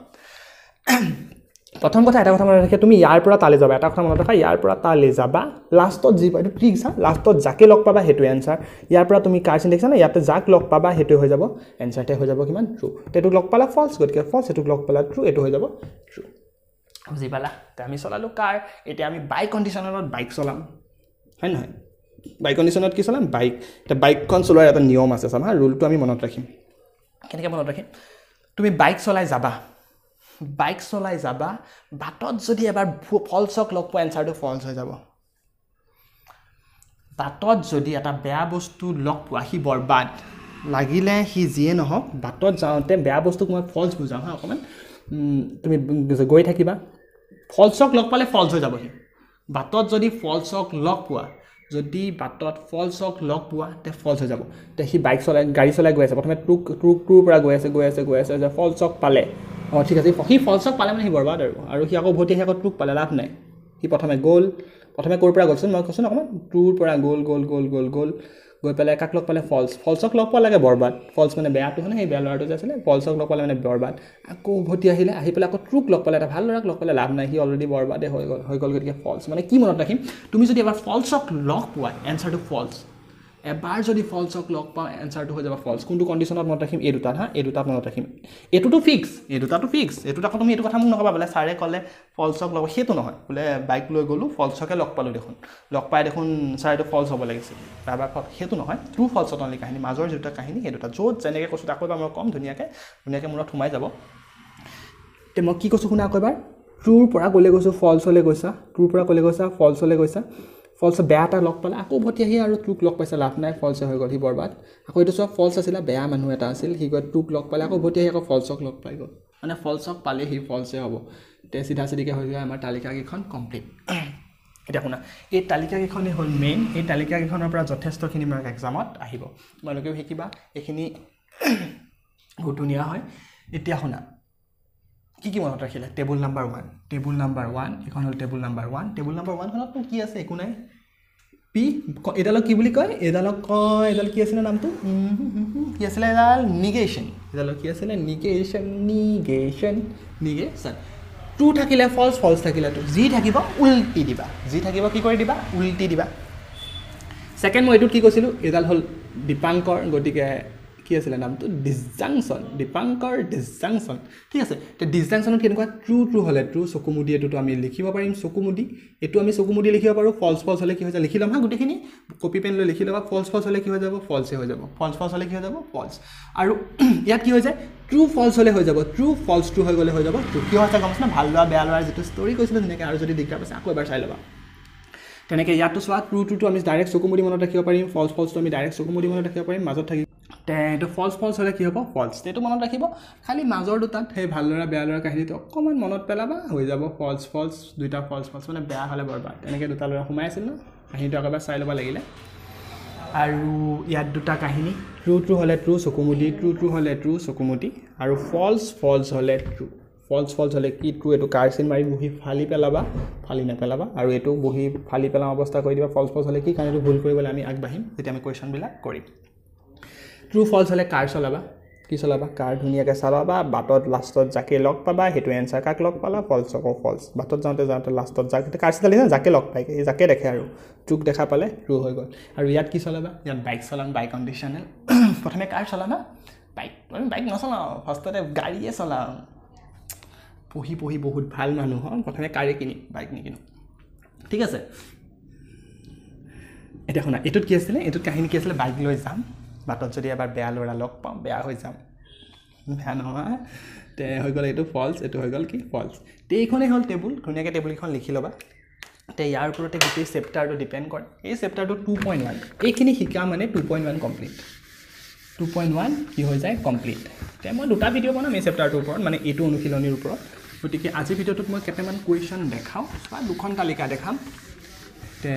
prothom kotha eta kotha monot rakhe tumi yar pora tale jaba eta kotha monot rakha yar pora tale jaba last tot ji paitu trick sa last tot jake log paba hetu answer yar pora tumi car sin dekhsa na yate jak log paba hetu hoi jabo answer te hoi jabo kiman true tetu log pala false gotke false etu log pala true etu hoi jabo true buji pala ta ami solalo car eta ami by conditional ot bike solam hai na by conditional ot ki solam bike ta bike kon solar eta niyom ase sam ha rule tu ami monot rakhim Can you get To bike solar Zaba. Bike solar Zaba, but also the about false clock points are to false Zaba. But also the other babos to lock wahi borbad. Lagile, his yen hop, but not sound them babos to more false Buzaha common. To me, the goit hakiba. False clock pole false Zaba. But also the false clock were. যদি বাটত false লক পোৱা তে false হৈ যাব তে হি bike চলাই গাড়ী চলাই গৈ আছে প্ৰথমে ট্ৰু ট্ৰু ট্ৰু পৰা গৈ আছে গৈ আছে গৈ আছে যে ফলসক পালে অ ঠিক আছে হি ফলসক পালে মানে হি বৰবাদ আৰু আৰু হি আকৌ ভতি হি আকৌ ট্ৰুক পালে লাভ নাই হি প্ৰথমে গোল প্ৰথমে কৰ পৰা গলছন মই কৈছন অকমান ট্ৰুৰ পৰা গোল গোল গোল গোল গোল গৈ পালে কাক লক পালে ফলস ফলসক লক পোৱা লাগে বৰবাদ ফলস মানে বেয়াটো হনে হি বেয়া লৰাটো যাছিলে ফলসক লক পালে মানে বৰবাদ আকৌ ভতি আহিলে আহি পালে আকৌ ট্ৰুক লক পালে এটা ভাল লৰাক লক পালে লাভ নাই হি অলৰেডি বৰবাদে হৈ গল হৈ গল গতিকে ফলস মানে কি মনত ৰাখিম তুমি যদি এবাৰ ফলসক লক পোৱা এনসাৰ টু ফলস এবাৰ যদি ফলসক লক পাও এনসাৰ টু হৈ যাব ফলস কোনটো কন্ডিশনত মনত ৰাখিম এই দুটা হা এই দুটা মনত ৰাখিম এটো টু ফিক্স এই দুটা টু ফিক্স এই দুটা কথা তুমি এটো কথা মোক নকবা বলে সারে কলে ফলসক লক হেতু নহয় বলে বাইক লৈ গলু ফলসকে লক পালো দেখোন লক পাই দেখোন সারে টু ফলস হ'ব লাগিছিল বাবা হেতু নহয় ট্ৰু ফলস অনলি কাহিনী মাজৰ যেটা কাহিনী এই দুটা জোত জেনেকে কৈছো তাকৈ বা মই কম ধুনিয়াকে ধুনিয়াকে মুৰত ঠুমাই যাব তে মই কি কৈছো শুনা কইবা ট্ৰুৰ পৰা গলে গৈছো ফলস হলে গৈছা ট্ৰুৰ পৰা কলে গৈছা ফলস হলে গৈছা False beata lock pala. Ako bhoti ahi aru true lock paisa lav nai false hoi gol hi borbad. Ako etu sob false asila beya manu eta asil hi got true lock pala ako bhoti ahi ako false lock pai gol. Mane false pale hi false hobo. Te sidha sidike hoi jay amar talika kekhon complete. Eta kuna ei talika kekhone hol main ei talika kekhonar pora jothesto khini mark examot ahibo. Tomaloke hekiba ekhini ghutunia hoy. Eta kuna কি কি মনত ৰাখিলা table number 1 table number 1 এখন হল table number 1 table number 1 খনত কি আছে একো নাই পি এডালক কি বুলি কয় এডালক কয় এডাল কি আছিল নামটো কি আছিল এডাল নেগেশন এডালক কি আছিল নেগেশন নেগেশন নেগেশন টু থাকিলে ফলস ফলস থাকিলে টু জি থাকিব উল্টি দিবা জি থাকিব কি কৰি দিবা উল্টি দিবা সেকেন্ড মই এটো কি কৈছিল এডাল হল দীপাঙ্কৰ গটিকে কি আছিল নামটো ডিসজাংশন দীপাঙ্কৰ ডিসজাংশন ঠিক আছে তে ডিসজাংশন কেনেকুৱা ট্ৰু ট্ৰু হলে ট্ৰু সকুমুডি এটো আমি লিখিব পাৰিম সকুমুডি এটো আমি সকুমুডি লিখিব পাৰো ফলস ফলস হলে কি হৈ যায় লিখি লম হা গুটিখিনি কপি পেন লৈ লিখি লবা ফলস ফলস হলে কি হৈ যাব ফলসে হৈ যাব ফলস ফলস হলে কি হৈ যাব ফলস আৰু ইয়াত কি হৈ যায় ট্ৰু ফলস হলে হৈ যাব ট্ৰু ফলস টু হৈ গলে হৈ যাব ট্ৰু কি হয় গমছ না ভাল লৰা বেয়া লৰা যেটো স্টোৰী কৈছিলো নেকি আৰু যদি দিগদাৰ পাছে আকৌ এবাৰ চাই লবা তেনেকে ইয়াত তো সোৱা ট্ৰু ট্ৰু টু আমি ডাইৰেক্ট সকুমুডি মনত ৰাখিব পাৰিম ফলস ফলস আমি ডাইৰেক্ট সকুমুডি মনত ৰাখিব পাৰিম মাজত থাকি The false false হলে কি হ'ব false তেটো মনত ৰাখিব খালি মাজৰ দুটা হে ভাল লৰা বেয়া লৰা কাহিনীটো অকমান মনত পেলাবা হৈ যাব false false দুটা false false মানে বেয়া হলে বৰবাদ এনেকে দুটা লৰা ঘুমাইছিল না কাহিনীটো আগবা চাই লবা লাগিলে আৰু ইয়াত দুটা কাহিনী true true হলে true সকুমুডি true true হলে true সকুমুডি আৰু false false হলে true false false হলে কি true এটো কারসিন মারি বহি ফালি পেলাবা ফালি না পেলাবা আৰু এটো বহি ফালি পেলাম অৱস্থা কৰি দিবা false false হলে কি কাহিনীটো ভুল কৰিবলে আমি আগবাহিম তেতিয়া আমি কোৱেশ্চন বিলা কৰিম True false হলে কার চলাবা কি চলাবা কার ধুনিয়াকে চলাবা বাটত লাষ্টত জাকে লক পাবা হেতু এনসার কাক লক পালা ফলস কো ফলস বাটত যাওতে যাওতে লাষ্টত জাকে কার চলালি না জাকে লক পাইকে এই জাকে দেখে আৰু ট্ৰুক দেখা পালে ট্ৰু হৈ গল আৰু ইয়াত কি চলাবা ইয়াত বাইক চলাম বাইক কন্ডিশনাল প্ৰথমে কাৰ চলানা বাইক মানে বাইক নচলাও ফাৰ্ষ্টতে গাড়ীয়ে চলাও পহি পহি বহুত ভাল মানুহ হন প্ৰথমে কাৰে কিনি বাইক নি কিনো ঠিক আছে এটা শুনা এটুত কি আছিল এটুত কাহিনী কি আছিল বাইক লৈ যাম বাটত যদি এবাৰ বেয়া লৰা লগ পাম বেয়া হৈ যাম ভ্যান হওয়া তে হৈ গল এটু ফলস এটু হৈ গল কি ফলস তে ইখনে হল টেবুল ধুনিয়াকে টেবুল ইখন লিখি লবা তে ইয়াৰ ওপৰতে গটে চেপ্টাৰটো ডিপেন্ড কৰে এই চেপ্টাৰটো two point one এইখিনি হিকা মানে two point one complete two point one কি হৈ যায় কমপ্লিট তে মই দুটা ভিডিও বনাম এই চেপ্টাৰটোৰ ওপৰত মানে এটু অনুশীলনীৰ ওপৰত গটিকে আজি ভিডিওটোত মই কেটামান কোৱেশ্চন দেখাও বা দুখন তালিকা দেখাম তে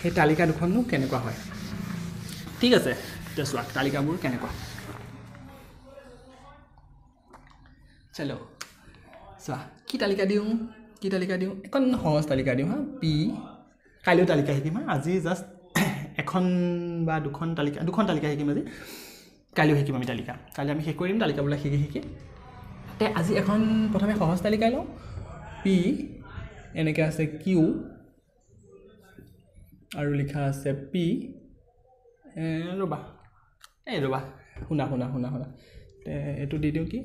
হে তালিকা দুখন নো কেনেকুৱা হয় ঠিক আছে তে চোৱা তালিকাবোৰ কেনেকুৱা चलो सो की तालिका दिउ की तालिका दिउ एकन हस तालिका दिउ हां पी काइलो तालिका हेकिमा आज जस्ट एखन बा दुखन तालिका दुखन तालिका हेकिमा जे काइलो हेकिमा मी तालिका काइलो आमी हे करिम तालिका बुला हेके हेके ते आज एखन प्रथमे हस तालिका लो पी एनेके आसे क्यू आरो लिखा आसे पी ए रबा ए रबा हुना हुना हुना हुना ते एतु दि दिउ की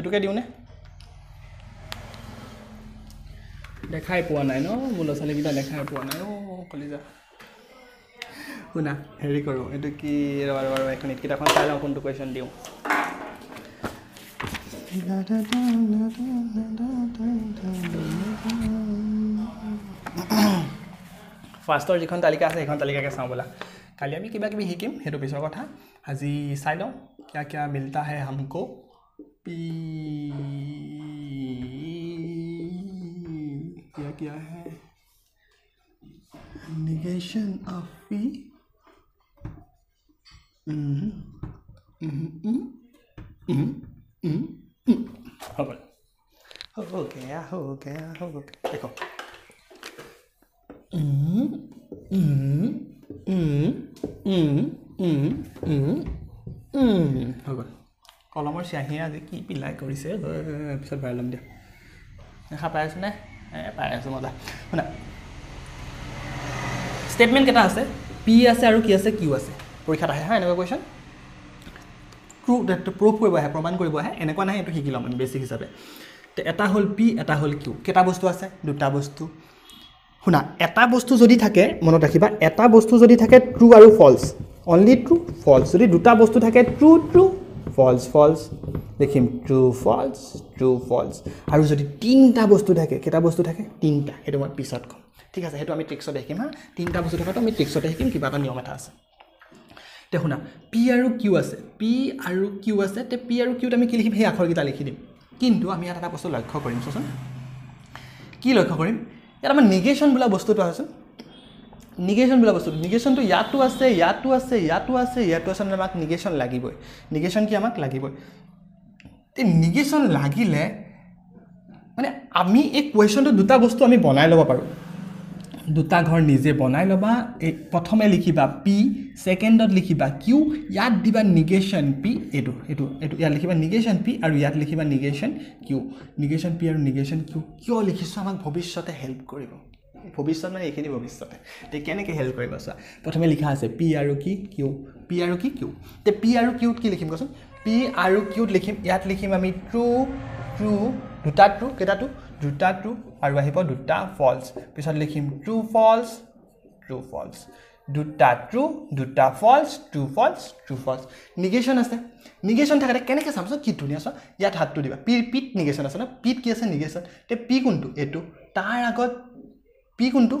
এটুকে দিউনে দেখাই পোৱা নাই ন মুলছালি গিটা দেখাই পোৱা নাই ও কলিজা শুনা হেৰি কৰো এটো কি ৰবা ৰবা এখন ইট কিটাখন চাই লওঁ কোনটো কোৱেশ্চন দিও ফাৰ্ষ্টৰ যিখন তালিকা আছে সেইখন তালিকাকে চাওঁ বলা কালি আমি কিবা কিবি হিকিম হেটো পিছৰ কথা আজি চাই লওঁ কিয়া কিয়া মিলতা হে हमको P क्या क्या है negation of P हम्म हम्म हम्म हो गया हो गया हो गया हो गया देखो हम्म हम्म हम्म हम्म हम्म हम्म हो गया কলমৰ চাহিয়া আজি কি পিলাই কৰিছে পিছত ভাইলাম দিয়া দেখা পাই আছে না পাই আছে মজা শুনা স্টেটমেন্ট কেটা আছে পি আছে আৰু কি আছে কিউ আছে পৰীক্ষাত আহে হ্যাঁ এনেকা কোৱেশ্চন ট্ৰু দ্যাট প্ৰুভ কৰিব আহে প্ৰমাণ কৰিব আহে এনেকা নাই এটো শিকিলাম আমি বেসিক হিচাপে তে এটা হল পি এটা হল কিউ কেটা বস্তু আছে দুটা বস্তু শুনা এটা বস্তু যদি থাকে মনত ৰাখিবা এটা বস্তু যদি থাকে ট্ৰু আৰু ফলস অনলি ট্ৰু ফলস যদি দুটা বস্তু থাকে ট্ৰু ট্ৰু false false দেখিম true false true false আৰু যদি তিনটা বস্তু থাকে কেটা বস্তু থাকে তিনটা হেটো মই পিছত কম ঠিক আছে হেটো আমি ট্রিক্সত দেখিম হা তিনটা বস্তু থাকাটো আমি ট্রিক্সত দেখিম কিবা এটা নিয়ম এটা আছে তে শুনা p আৰু q আছে p আৰু q আছে তে p আৰু q আমি কি লিখিম হে আখৰ কিটা লিখি দিম কিন্তু আমি এটা বস্তু লক্ষ্য কৰিম সচন কি লক্ষ্য কৰিম এটা মানে নেগেশন বুলা বস্তুটো আছে negation bula bostu negation to ya to ase ya to ase ya to ase ya to samne mak negation lagibo negation ki amak lagibo te negation lagile mane ami ei question to duta bostu ami banai loba paru duta ghor nije banai loba ei prothome likhiba p second dot likhiba q yat diba negation p etu etu etu ya likhiba negation p aru yat likhiba negation q negation p aru negation q kyo likhisu amak bhobishyote help koribo ভবিষ্যৎ মানে এখিনি ভবিষ্যতে তে কেনেকে help কৰিবা সা প্ৰথমে লিখা আছে p আৰু কি q p আৰু কি q তে p আৰু q কি লিখিম কচোন p আৰু q লিখিম ইয়াত লিখিম আমি ট্ৰু ট্ৰু দুটা ট্ৰু কেটাটো দুটা ট্ৰু আৰু আহিব দুটা ফলস পিছত লিখিম ট্ৰু ফলস ট্ৰু ফলস দুটা ট্ৰু দুটা false true false true false negation আছে নেগেশন থাকাতে কেনেকে সামছ কি ধুনিয়াছ ইয়াত হাতটো দিবা p পিট নেগেশন আছে না পিট কি আছে নেগেশন তে p কোনটো এটো তাৰ আগত p কোনটো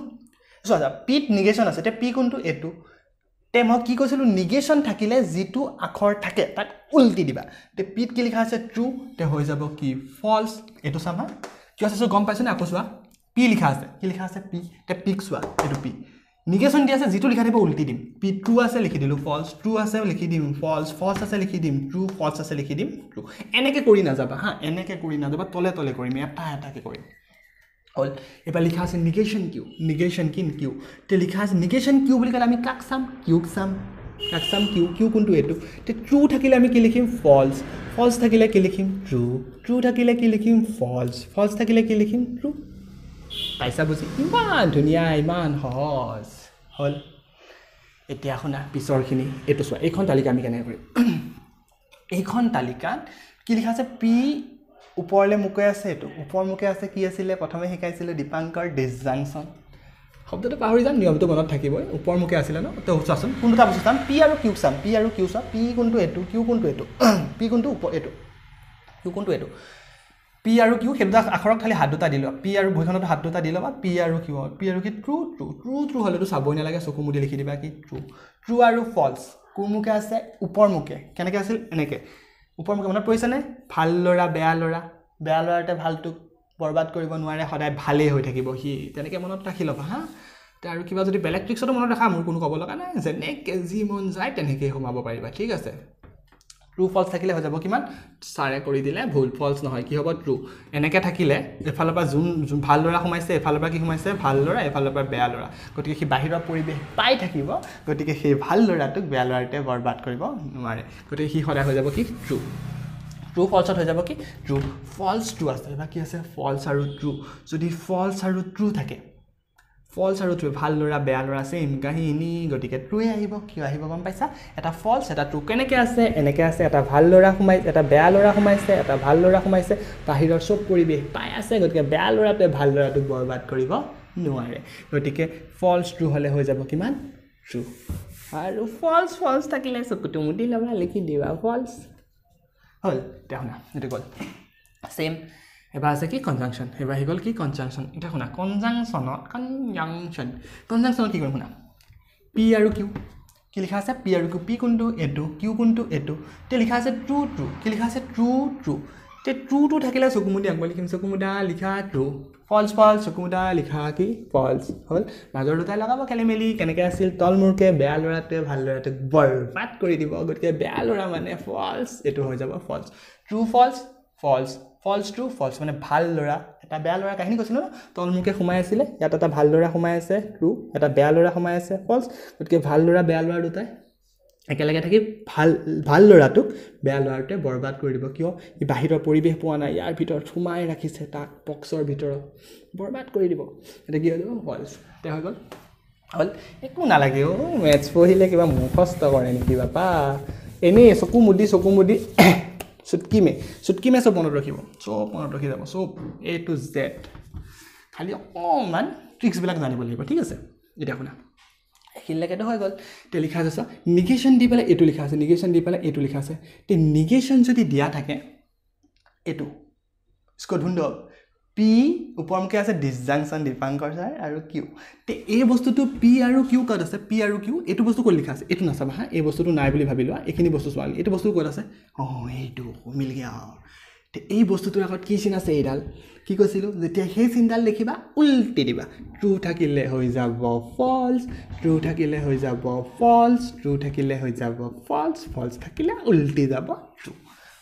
সোজা পিট নেগেশন আছে তে p কোনটো এটু তে মই কি কৈছিল নেগেশন থাকিলে যেটু আখৰ থাকে তাক উল্টি দিবা তে পিট কি লিখা আছে ট্ৰু তে হৈ যাব কি ফলস এটু সামা কি আছে সো গম পাইছ না আকসুৱা p লিখা আছে কি লিখা আছে p তে পিকসুৱা এটু p নেগেশন দি আছে যেটু লিখা থাকিব উল্টি দিম p ট্ৰু আছে লিখি দিলু ফলস ট্ৰু আছে লিখি দিম ফলস ফলস আছে লিখি দিম ট্ৰু ফলস আছে লিখি দিম ট্ৰু এনেকে কৰি না যাবা হ্যাঁ এনেকে কৰি না যাবা তলে তলে কৰিম এটা এটাকে কৰিম অল এবা লিখা আছে নেগেশন কিউ নেগেশন কিন কিউ তে লিখা আছে নেগেশন কিউ বুলি কলে আমি কাক সাম কিউ সাম কাক সাম কিউ কিউ কোনটো এটু তে ট্ৰু থাকিলে আমি কি লিখিম ফলস ফলস থাকিলে কি লিখিম ট্ৰু ট্ৰু থাকিলে কি লিখিম ফলস ফলস থাকিলে কি লিখিম ট্ৰু পাইছা বুঝি ইমান ধুনিয়া ইমান সহজ হল এতিয়া শুনা পিছৰখিনি এটো সোৱা এইখন তালিকা আমি কেনে কৰিম এইখন তালিকাত কি লিখা আছে পি উপৰলে মুকে আছে এটো উপৰ মুকে আছে কি আছিল প্ৰথমে শিকাইছিল দীপাঙ্কৰ ডিসজাংশন শব্দটো পাহৰি যাম নিয়মটো মনত থাকিব উপৰ মুকে আছিল ন তো উচ্চাসন কোনটা বস্তু চাম পি আৰু কিউ চাম পি আৰু কিউ চাম পি কোনটো এটো কিউ কোনটো এটো পি কোনটো উপ এটো কিউ কোনটো এটো P আৰু Q হেডা আখৰক খালি হাত দুটা দিলো P আৰু ভইখনত হাত দুটা দিলো বা P আৰু Q P আৰু কি ট্ৰু ট্ৰু ট্ৰু ট্ৰু হলেতো সাবই না লাগে চকু মুদি লিখি দিবা কি ট্ৰু ট্ৰু আৰু ফলস কোমুকে আছে উপৰ মুকে কেনেকে আছিল এনেকে উপৰ মুকে মনত পৰিছে নে ভাল লৰা বেয়া লৰা বেয়া লৰাতে ভালটো বৰবাদ কৰিব নোৱাৰে সদায় ভালে হৈ থাকিব হি তেনেকে মনত ৰাখি লবা হা তে আৰু কিবা যদি ব্ল্যাক ট্ৰিক্সটো মনত ৰাখা মোৰ কোনো কব লগা নাই যেনেকে জি মন যায় তেনেকে হোমাব পাৰিবা ঠিক আছে True false থাকিলে হৈ যাব কিমান সাৰে কৰি দিলে ভুল false নহয় কি হ'ব true এনেকে থাকিলে এফালবা জুন ভাল লৰা হমাইছে এফালবা কি হমাইছে ভাল লৰা এফালবা বেয়া লৰা গতিকে কি বাহিৰৰ পৰিবেশ পাই থাকিব গতিকে সেই ভাল লৰাটোক বেয়া লৰাতে বৰবাদ কৰিব নোৱাৰে গতিকে কি হৈ যাব কি true true false হৈ যাব কি true false true আছে বাকি আছে false আৰু true যদি false আৰু true থাকে false আৰু true ভাল লৰা বেয়া লৰা সেম কাহিনী গটিকে true আহিব কি আহিব গম পাইছা এটা false এটা true কেনেকে আছে এনেকে আছে এটা ভাল লৰা হমাইছে এটা বেয়া লৰা হমাইছে এটা ভাল লৰা হমাইছে বাহিৰৰ সব পৰিবেশ পাই আছে গটিকে বেয়া লৰাতে ভাল লৰাটো বৰবাদ কৰিব নোৱাৰে গটিকে false true হলে হৈ যাব কিমান true আৰু false false থাকিলে সকুটো মুদি লবা লিখি দিবা false হল তেহনা এটা গল সেম এবা আছে কি কনজাংশন এবা হেগল কি কনজাংশন এটা কোনা কনজাংশনত কনজাংশন কনজাংশন কি কোনা পি আৰু কিউ কি লিখা আছে পি আৰু কিউ পি কোনটো এটো কিউ কোনটো এটো তে লিখা আছে ট্ৰু ট্ৰু কি লিখা আছে ট্ৰু ট্ৰু তে ট্ৰু টু থাকিলে চকুমুদি আগবালি কিম চকুমুদা লিখা ট্ৰু ফলস ফলস চকুমুদা লিখা কি ফলস হল মাজৰ দুটা লাগাব খেলিমেলি কেনেকে আছিল তলমুৰকে বেয়া লৰাতে ভাল লৰাতে বৰবাদ কৰি দিব গটকে বেয়া লৰা মানে ফলস এটো হৈ যাব false true false false false true false মানে ভাল লৰা এটা বেয়া লৰা কাহিনী কৈছিল না তলমুকে ঘুমাই আছিল ইয়াত এটা ভাল লৰা ঘুমাই আছে true এটা বেয়া লৰা ঘুমাই আছে false গটকে ভাল লৰা বেয়া লৰা দুটা একে লাগে থাকি ভাল ভাল লৰাটুক বেয়া লৰাতে বৰবাদ কৰি দিব কিয় ই বাহিৰৰ পৰিবেশ পোৱা নাই ইয়াৰ ভিতৰ ঘুমাই ৰাখিছে তাক বক্সৰ ভিতৰ বৰবাদ কৰি দিব এটা কি হলো false তে হৈ গল হল একো নালাগে ও ম্যাথছ পঢ়িলে কিবা মুখস্থ কৰে নেকি বাবা এনে চকু মুদি চকু মুদি Sutki me, sutki me so pono rakhibo, so pono rakhi jabo, so A to Z. Khali oman tricks bilak jani bole thik ase. Eta khona. Khilla ke to hoy gol. Te likha ase negation di pale A to likha ase, negation di pale A to likha ase. Te negation jodi dia thake A to. Isko dhundo. P upor muke ase disjunction Dipankar sir aru Q. Te A bostu to P aru Q kar ase, P aru Q. Etu bostu ko likha ase, etu na saba ha. A bostu to nai boli bhabi loa. Ekhini bostu swali. Etu bostu kar ase. Oh, etu mil gaya. Te ei bostu to agot ki sin ase eidal. Ki koisilo jetia he sin dal likhiba ulti diba. True thakile hoi jabo false, true thakile hoi jabo false, true thakile hoi jabo false, false thakile ulti jabo true.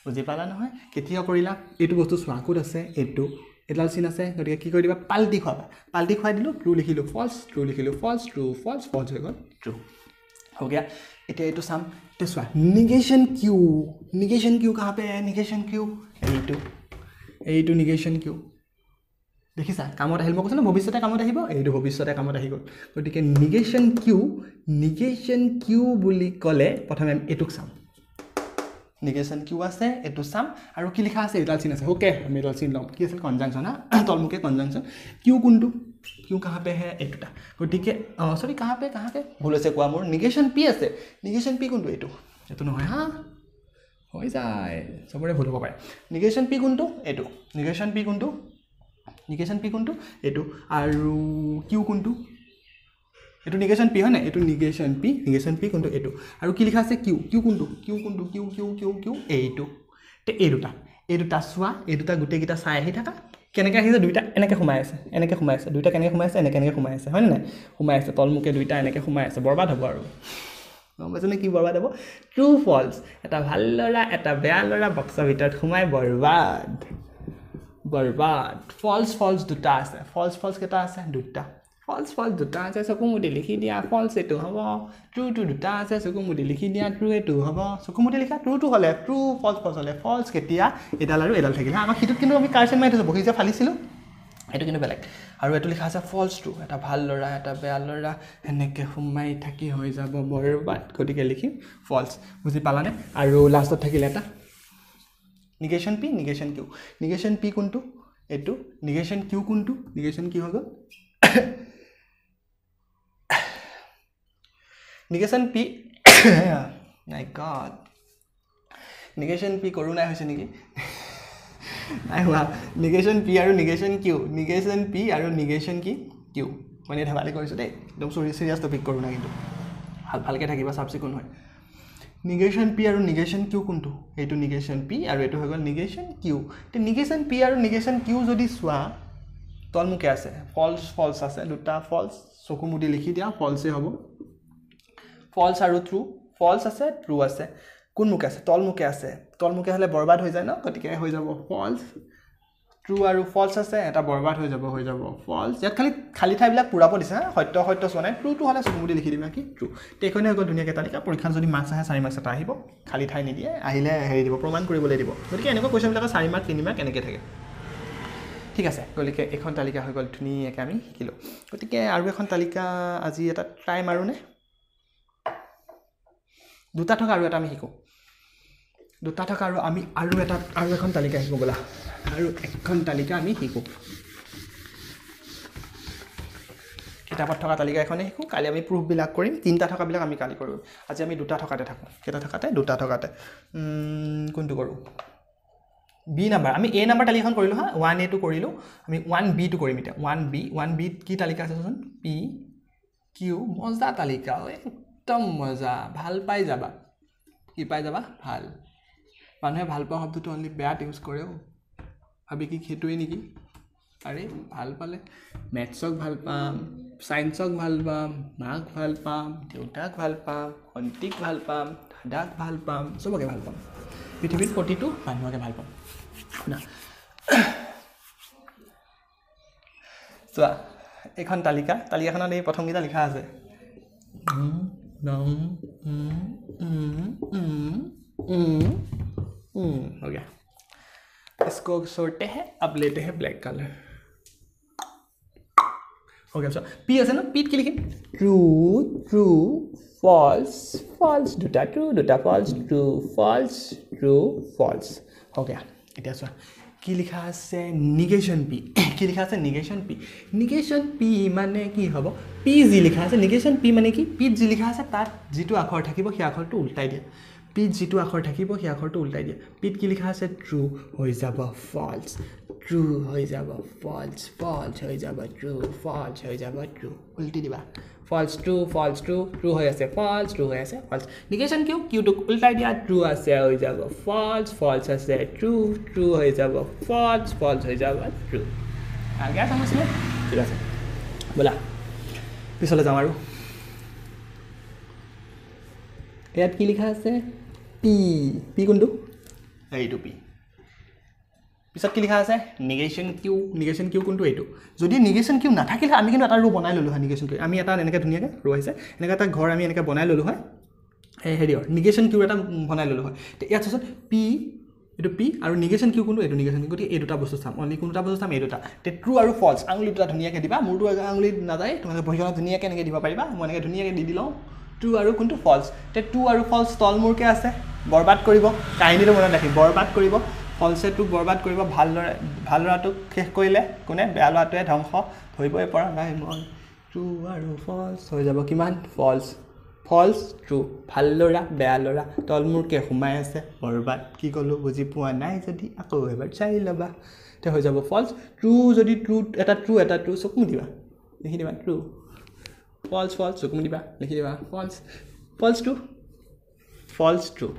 Buji pala nohoy ketia korila etu bostu swa kod ase etu এডাল sign আছে গটিকে কি কই দিবা পাল্টি খোৱা পাল্টি খোৱা দিলো ট্ৰু লিখিলো ফলস ট্ৰু লিখিলো ফলস ট্ৰু ফলস ফলস হৈ গল ট্ৰু हो गया এটা এটো সাম এটা সোয়া নেগেশন কিউ নেগেশন কিউ कहां पे है নেগেশন কিউ এইটো এইটো নেগেশন কিউ দেখিছা কামত আহিল মই কৈছ না ভৱিষ্যতে কামত আহিব এইটো ভৱিষ্যতে কামত আহি গল গটিকে নেগেশন কিউ নেগেশন কিউ বুলি কলে প্ৰথমে আমি এটোক সাম negation q আছে এটো সাম আৰু কি লিখা আছে এডাল সিন আছে ওকে আমি এডাল সিন লম কি আছে কনজাংশন তলমুকে কনজাংশন q কোনটো q कहां पे है এটোটা গটিকে সরি कहां पे कहां पे ভুলছে কোয়া মোৰ negation p আছে negation p কোনটো এটো এটো নহয় হা হৈ যায় সবৰে ভুল হ'ব পাৰে negation p কোনটো এটো negation p কোনটো negation p কোনটো এটো আৰু q কোনটো এটো নেগেশন পি হয় না এটো নেগেশন পি নেগেশন পি কোনটো এটো আৰু কি লিখা আছে কিউ কিউ কোনটো কিউ কোনটো কিউ কিউ কিউ কিউ এইটো তে এই দুটা এই দুটা সোয়া এই দুটা গুটে গিটা চাই আহি থাকা কেনেকে আহিছে দুইটা এনেকে ঘুমাই আছে এনেকে ঘুমাই আছে দুইটা কেনেকে ঘুমাই আছে এনেকে এনেকে ঘুমাই আছে হয় না ঘুমাই আছে তলমুকে দুইটা এনেকে ঘুমাই আছে বৰবাদ হ'ব আৰু গমপাছনে কি বৰবাদ হ'ব ট্ৰু ফলস এটা ভাল লৰা এটা বেয়া লৰা বক্সৰ ভিতৰত ঘুমাই বৰবাদ বৰবাদ ফলস ফলস দুটা আছে ফলস ফলস কেটা আছে দুটা false false দুটা আছে চকুমুদি লিখি দিয়া false এটো হ'ব true টু দুটা আছে চকুমুদি লিখি দিয়া true এটো হ'ব চকুমুদি লিখা true টু হলে true false false হলে false কেতিয়া এডাল আৰু এডাল থাকিলে আমাৰ হিটত কিন্তু আমি কাৰচেন মাইটো বহি যা ফালিছিল এটো কিন্তু বেলেগ আৰু এটো লিখা আছে ফলস ট্ৰু এটা ভাল লৰা এটা বেয়া লৰা এনেকে হুমাই থাকি হৈ যাব বৰবাদ গটিকে লিখিম ফলস বুজি পালানে আৰু লাষ্টত থাকিলে এটা negation p negation q negation p কোনটো এটো negation q কোনটো negation কি হগল negation p my god negation p করুণা হইছে নেকি I negation P and negation Q. Negation P and negation Q. Q. When it happens, don't so serious topic. I'll get a give a subsequent negation P and negation Q. Kuntu. A to negation P and to have negation Q. The negation P and negation Q. So this was Tolmukase. False, false, Luta, false, Sokumudi Likidia, false, false are true, false as a true as a কোন মুখে আছে তল মুখে আছে তল মুখে হলে বরবাদ হৈ যায় না গটিকে হৈ যাব ফলস ট্ৰু আৰু ফলস আছে এটা বৰবাদ হৈ যাব হৈ যাব ফলস ইয়াত খালি খালি ঠাইবিলা পুৰাব দিছে হত্য হত্য সনে ট্ৰু টু হলে সুমুদি লিখি দিবা কি ট্ৰু তেখনে হৈ গল ধুনিয়া কে তালিকা পৰীক্ষা যদি মাৰ্কস আহে চাৰি মাৰ্কস এটা আহিব খালি ঠাই নি দিয়ে আহিলে হেৰি দিব প্ৰমাণ কৰিবলৈ দিব গটিকে এনেকৈ কোৱেশ্চন বিলাক চাৰি মাৰ্ক তিনি মাৰ্ক এনেকৈ থাকে ঠিক আছে গলিকে এখন তালিকা হৈ গল ধুনিয়াকে আমি কিলো গটিকে আৰু এখন তালিকা আজি এটা ট্ৰাই মাৰুনে দুটা ঠক আৰু এটা আমি হিকো দুটা ঠক আৰু আমি আৰু এটা আৰু এখন তালিকা হিকো বলা আৰু এখন তালিকা আমি হিকো কিতাপত ঠকা তালিকা এখন হিকো কালি আমি প্রুফ বিলাক কৰিম তিনটা ঠকা বিলাক আমি কালি কৰিম আজি আমি দুটা ঠকাতে থাকো কেটা ঠকাতে দুটা ঠকাতে কোনটো কৰো বি নাম্বাৰ আমি এ নাম্বাৰ তালিকা এখন কৰিলো হা one a টু কৰিলো আমি one b টু কৰিম এটা one b one b কি তালিকা আছে শুন p q মজা তালিকা একদম মজা ভাল পাই যাবা কি পাই যাবা ভাল মানুহে ভাল পাও শব্দটো অনলি ব্যাড ইউজ কৰেও ভাবি কি খেটোই নেকি আরে ভাল পালে ম্যাথছক ভাল পাম সায়েন্সক ভাল পাম মাক ভাল পাম দেউতাক ভাল পাম অন্তিক ভাল পাম দাদাক ভাল পাম সবকে ভাল পাম পৃথিৱীৰ প্ৰতিটো মানুহকে ভাল পাম না সো এখন তালিকা তালিকাখনত এই প্ৰথম গীতা লিখা আছে No, mm, mm, mm, mm, mm. हो गया इसको छोटे हैं अब लेते हैं ब्लैक कलर हो गया अच्छा पी ऐसे ना पीट के लिखें ट्रू ट्रू फॉल्स फॉल्स दुटा ट्रू दुटा false true false true false हो गया इतना सो की लिखा से negation p की लिखा से negation p negation p माने की हबो p जी लिखा से negation p माने की p जी लिखा से तार जितु आखर থাকিব হে আখৰটো উল্টাই দিয়া p जितु आखर থাকিব হে আখৰটো উল্টাই দিয়া p কি লিখা আছে true হৈ যাব false true হৈ যাব false false হৈ যাব true false হৈ যাব true উল্টি দিবা false true false true true হৈ আছে false true হৈ আছে false negation কিউ কিউ টু উল্টাই দিয়া true আছে হৈ যাব false false আছে true true হৈ যাব false false হৈ যাব true आ गया समझले ঠিক আছে বলা পিছলে যাম আৰু এত কি লিখা আছে p p কোনটো এইটো p পিছত কি লিখা আছে negation q negation q কোনটো এইটো যদি negation q না থাকিলে আমি কিন্তু এটা ৰ বনাই ললো হয় negation q আমি এটা এনেকা ধুনিয়াকে ৰ হৈছে এনেকা এটা ঘৰ আমি এনেকা বনাই ললো হয় এই হেৰি negation q এটা বনাই ললো হয় তে ইয়াত আছে p এটো p আৰু negation q কোনটো এটো negation গতি এই দুটা বস্তু চাম অনলি কোনটা বস্তু চাম এই দুটা তে ট্ৰু আৰু ফলস আঙুলি দুটা ধুনিয়াকে দিবা মোৰটো আঙুলি নাযায় তোমাকে বহিজনা ধুনিয়াকে এনেকে দিব পাৰিবা মই এনেকে ধুনিয়াকে দি দিলো True আৰু কোনটো false তে true আৰু false তল মুৰকে আছে বৰবাদ কৰিব কাহিনীটো মনত ৰাখি বৰবাদ কৰিব false টু বৰবাদ কৰিব ভাল ভাল ৰাটো শেষ কৰিলে কোনে বেয়া ৰাটোৱে ধ্বংস হৈবই পৰা নাই মন true আৰু false হৈ যাব কিমান false false true ভাল লৰা বেয়া লৰা তল মুৰকে হুমাই আছে বৰবাদ কি কলো বুজি পোৱা নাই যদি আকৌ এবাৰ চাই লবা তে হৈ যাব false true যদি true এটা true এটা true সকু দিবা লিখি দিবা true false false so kumdiba likhi diba false false true false true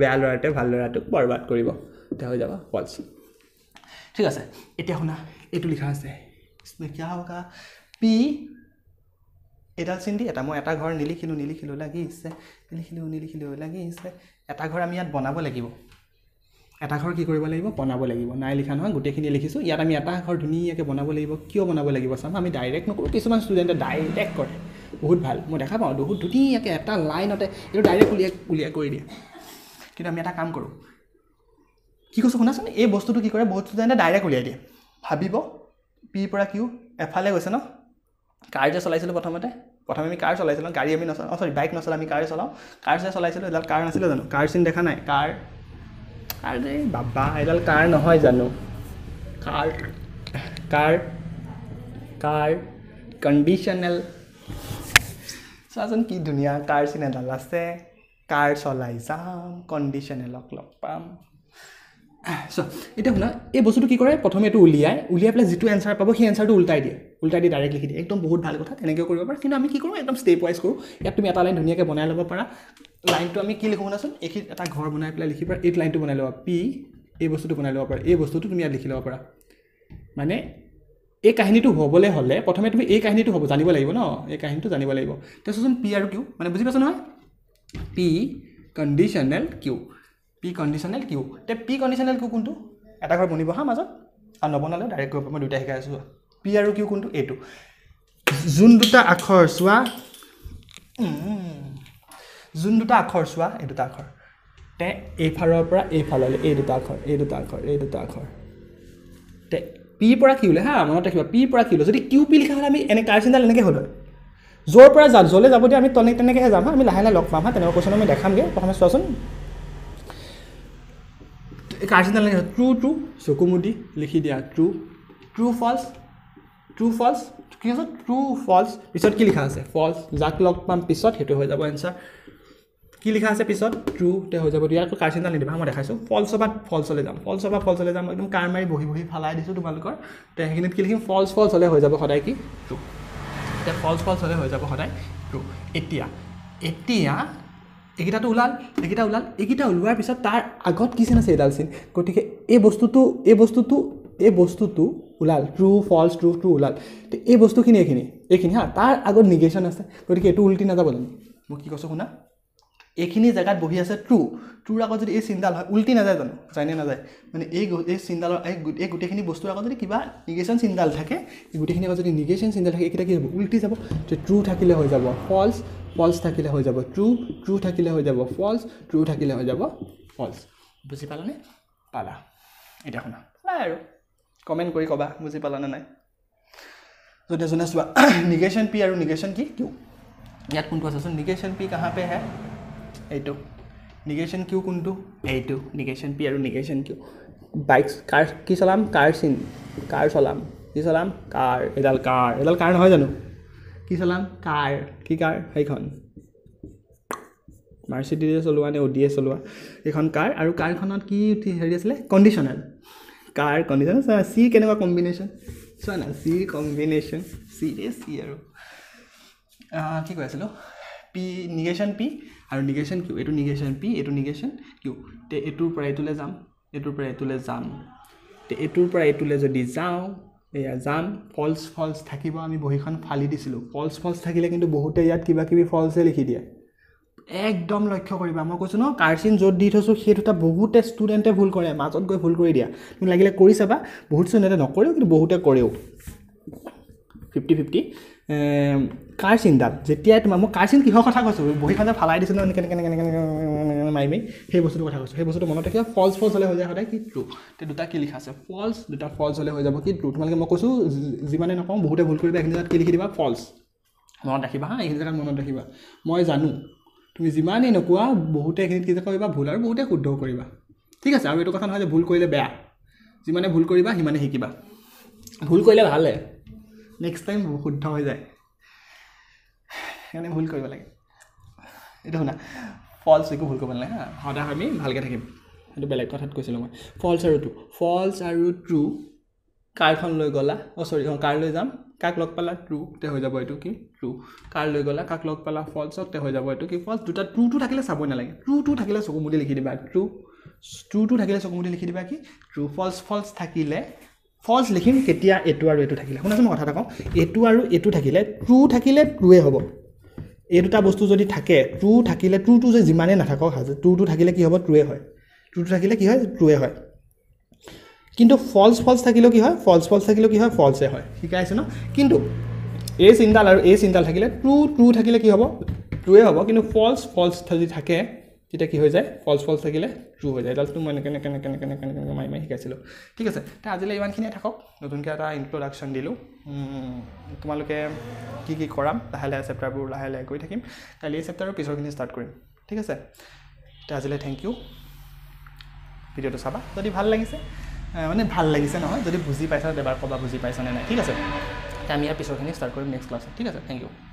beal rate bhal rate barbat koribo ta hoy jaba false thik ase eta hona etu likha ase isme kya hoga p eta sindi eta mo eta ghor nilikhilu nilikhilu lagi ise nilikhilu nilikhilu lagi ise eta ghor ami yat banabo lagibo এটা ঘৰ কি কৰিব লাগিব বনাব লাগিব নাই লিখা নহয় গুটেখিনি লিখিছো ইয়াত আমি এটা ঘৰ ধুনিয়াকে বনাব লাগিব কিয় বনাব লাগিব সাম আমি ডাইৰেক্ট নকৰো কিছুমান ষ্টুডেন্ট ডাইৰেক্ট কৰে বহুত ভাল মই দেখা পাও বহুত ধুনিয়াকে এটা লাইনতে এটো ডাইৰেক্ট উলিয়া উলিয়া কৰি দিয়ে কিন্তু আমি এটা কাম কৰো কি কৈছো শুনাছনি এই বস্তুটো কি কৰে বহুত ষ্টুডেন্ট ডাইৰেক্ট উলিয়া দিয়ে ভাবিব পি পৰা কিউ এফালে গৈছে ন কাৰ যে চলাইছিল প্ৰথমতে প্ৰথমে আমি কাৰ চলাইছিল গাড়ী আমি নচলাও সৰি বাইক নচলাও আমি কাৰ চলাও কাৰ যে চলাইছিল এডাল কাৰ নাছিল জানো কাৰ চিন দেখা নাই কাৰ আৰে বাবা এডাল কাৰ নহয় জানো কাৰ কাৰ কাৰ কন্ডিশনাল সাজন কি দুনিয়া কাৰ চিন এডাল আছে কাৰ চলাই যাম কন্ডিশনাল লক পাম So, এটা হলো এই বস্তুটো কি কৰে প্ৰথমে এটো উলিয়াই উলিয়াই প্লাস যেটো आंसर পাবো সেই आंसरটো উল্টাই দিয়ে উল্টাই দি ডাইৰেক্ট লিখি দিয়ে একদম বহুত ভাল কথা এনেকৈ কৰিব পাৰা কিন্তু আমি কি কৰো একদম স্টেপ ওয়াইজ কৰো ইয়াত তুমি এটা লাইন ধুনিয়াকৈ বনাই লব পাৰা লাইনটো আমি কি লিখোঁ নাছন এক এটা ঘৰ বনাই প্লাই লিখি পাৰা এই লাইনটো বনাই লবা পি এই বস্তুটো বনাই লবা পাৰা এই বস্তুটো তুমি ইয়াত লিখি লবা পাৰা মানে এই কাহিনীটো হ'বলে হ'লে প্ৰথমে তুমি এই কাহিনীটো হ'ব জানিব লাগিব ন এই কাহিনীটো জানিব লাগিব তেছজন পি আৰু কিউ মানে বুজি পাছন হয় P conditional Q P conditional Q. The P conditional Q kuntu. Ata kar boni boha mazat. Ano bonale direct group mein duita hikaise hua. P aru Q kuntu A two. Zunduta akhor swa. Zunduta akhor swa. A duta akhor. Te A pharo pra A phalo le A duta akhor. A duta akhor. A duta akhor. Te P pra Q le ha. Mano takhiba P pra Q le. Jodi Q P likha hole ami ene kar sindal ene ke holo. Zor pra jal zole jabo je ami tone tene ke jam ha. Ami lahe lahe log pam ha. Tene question ami dekham ge. Prothome swason True, true, so comedy, Likidia, true, true, false, true, false, true, false, episode Kilikase, false, Zach Lockman, Pisot, he told the answer. Kilikase episode, true, the Hosabodia, Carcinal in the Bahama, false about falsolism, false about falsolism, Carmel, Bohibu, Halai, to Malcor, then he kill him false, false, Hosabodaiki, true. The false, false, Hosabodaiki, true. Etia, Etia. Ekita to ulal, ekita ulal, ekita ulwar pisat tar agot kisi na sedal sin. Kotike ei bostu tu, ei bostu tu, ei bostu tu ulal, true, false, true, true ulal. Te ei bostu kini ekini, ekini ha tar agot negation ase. Kotike etu ulti na jabol. Mo ki koso khuna? Ekini jagat bohi ase true, true agot jodi ei sindal hoy ulti na jay jano, jaine na jay. Mane ei ei sindalor ei gote khini bostur agot jodi kiba negation sindal thake, ei gote khini agot jodi negation sindal thake ekita ki jabo ulti jabo. Te true thakile hoy jabo false. False থাকিলে হৈ যাব true true থাকিলে হৈ যাব false true থাকিলে হৈ যাব false বুজি পালানে পালা এটা শুনা পালা আৰু কমেন্ট কৰি কবা বুজি পালানে নাই যদি জনা সুৱা নেগেশন পি আৰু নেগেশন কি কিউ ইয়াত কোনটো আছে নেগেশন পি कहां पे है এইটো নেগেশন কিউ কোনটো এইটো নেগেশন পি আৰু নেগেশন কিউ বাইক কাৰ কি চলাম কাৰ চিন কাৰ চলাম কি চলাম কাৰ এডাল কাৰ এডাল কাৰ নহয় জানো Kisalam car, ki car, haikon. Mercedes solua ne O D S solua. Ekhon car, aru car khonot ki uthi heri asile conditional. Car conditional so C keneka combination. So na C combination C de C aru. Ah ki koi asilo? P negation P aru negation Q. Etu negation P, etu negation Q. Te etu pora etu le jam, etu pora etu le jam. Te etu pora etu le jodi jao. এয়া জাম false false থাকিবা আমি বহিখন ফালি দিছিল false false থাকিলে কিন্তু বহুতে ইয়াত কিবা কিবি ফলসে লিখি দিয়া একদম লক্ষ্য কৰিবা মই কৈছো ন কাৰসিন জোট দি থছো সেটা বহুতে স্টুডেন্টে ভুল কৰে মাজত গৈ ভুল কৰি দিয়া তুমি লাগিলে কৰিছাবা বহুত স্টুডেন্টে নকৰিও কিন্তু বহুতে কৰেও fifty fifty কাৰসিন দাল যেতিয়া তুমি মই কাৰসিন কিহৰ কথা কৈছো বহিখন ফালাই দিছিল ন কেনে কেনে কেনে মাইমি সেই বস্তুৰ কথা কৈছো সেই বস্তুটো মনত ৰাখিবা ফলস ফলস হলে হৈ যায় হয় কি ট্ৰু তে দুটা কি লিখা আছে ফলস দুটা ফলস হলে হৈ যাব কি ট্ৰু তোমালকে মই কৈছো যিমানে নকম বহুতে ভুল কৰিবা এখিনি জাত কি লিখি দিবা ফলস মনত ৰাখিবা হা এখিনি জাত মনত ৰাখিবা মই জানো তুমি যিমানে নকোৱা বহুতে এখিনি কি কৰিবা ভুল আৰু বহুতে শুদ্ধ কৰিবা ঠিক আছে আৰু এটো কথা নহয় যে ভুল কৰিলে বেয়া যিমানে ভুল কৰিবা হিমানে হিকিবা ভুল কৰিলে ভালে নেক্সট টাইম শুদ্ধ হৈ যায় এনে ভুল কৰিব লাগে এটা শুনা ফলস একো ভুল কৰিব নালাগে হডা আমি ভালকে থাকিম এটো বেলেগ কথাত কৈছিল মই ফলস আৰু ট্ৰু ফলস আৰু ট্ৰু কাৰখন লৈ গলা অ সৰি কাৰ লৈ যাম কাক লগ পালা ট্ৰু তে হৈ যাব এটো কি ট্ৰু কাৰ লৈ গলা কাক লগ পালা ফলস তে হৈ যাব এটো কি ফলস দুটা ট্ৰু টু থাকিলে চাব নালাগে ট্ৰু টু থাকিলে চকু মুদি লিখি দিবা ট্ৰু ট্ৰু টু থাকিলে চকু মুদি লিখি দিবা কি ট্ৰু ফলস ফলস থাকিলে ফলস লিখিম কেতিয়া এটো আৰু এটো থাকিলে শুনাছ মই কথা এটা কম এটো আৰু এটো থাকিলে ট্ৰু থাকিলে ট্ৰুৱে হ'ব এই দুটা বস্তু যদি থাকে ট্ৰু থাকিলে ট্ৰু টু যে জিমানে নাথাকক হাজে ট্ৰু টু থাকিলে কি হ'ব ট্ৰুৱে হয় ট্ৰু টু থাকিলে কি হয় ট্ৰুৱে হয় কিন্তু ফলস ফলস থাকিলে কি হয় ফলস ফলস থাকিলে কি হয় ফলসে হয় ঠিক আছে না কিন্তু এই সিনডাল আৰু এই সিনডাল থাকিলে ট্ৰু ট্ৰু থাকিলে কি হ'ব ট্ৰুৱে হ'ব কিন্তু ফলস ফলস যদি থাকে যেটা কি হয়ে যায় ফলস ফলস থাকিলে ট্রু হয়ে যায় তাহলে তুমি মনে কেন কেন কেন কেন কেন মাই মাই শিকাইছিল ঠিক আছে তা আজিলে ইমানখিনি থাকক নতুনকে এটা ইন্ট্রোডাকশন দিলো তোমালোকে কি কি কৰাম তাহলে চ্যাপ্টাৰবোৰ লাহে লাহে গৈ থাকিম কালি এই চ্যাপ্টাৰৰ পিছৰখিনি স্টাৰ্ট কৰিম ঠিক আছে তা আজিলে থ্যাংক ইউ ভিডিওটো চাবা যদি ভাল লাগিছে মানে ভাল লাগিছে নহয় যদি বুজি পাইছা দেবাৰ কবা বুজি পাইছনে নাই ঠিক আছে আমি ইয়াৰ পিছৰখিনি স্টাৰ্ট কৰিম নেক্সট ক্লাছত ঠিক আছে থ্যাংক ইউ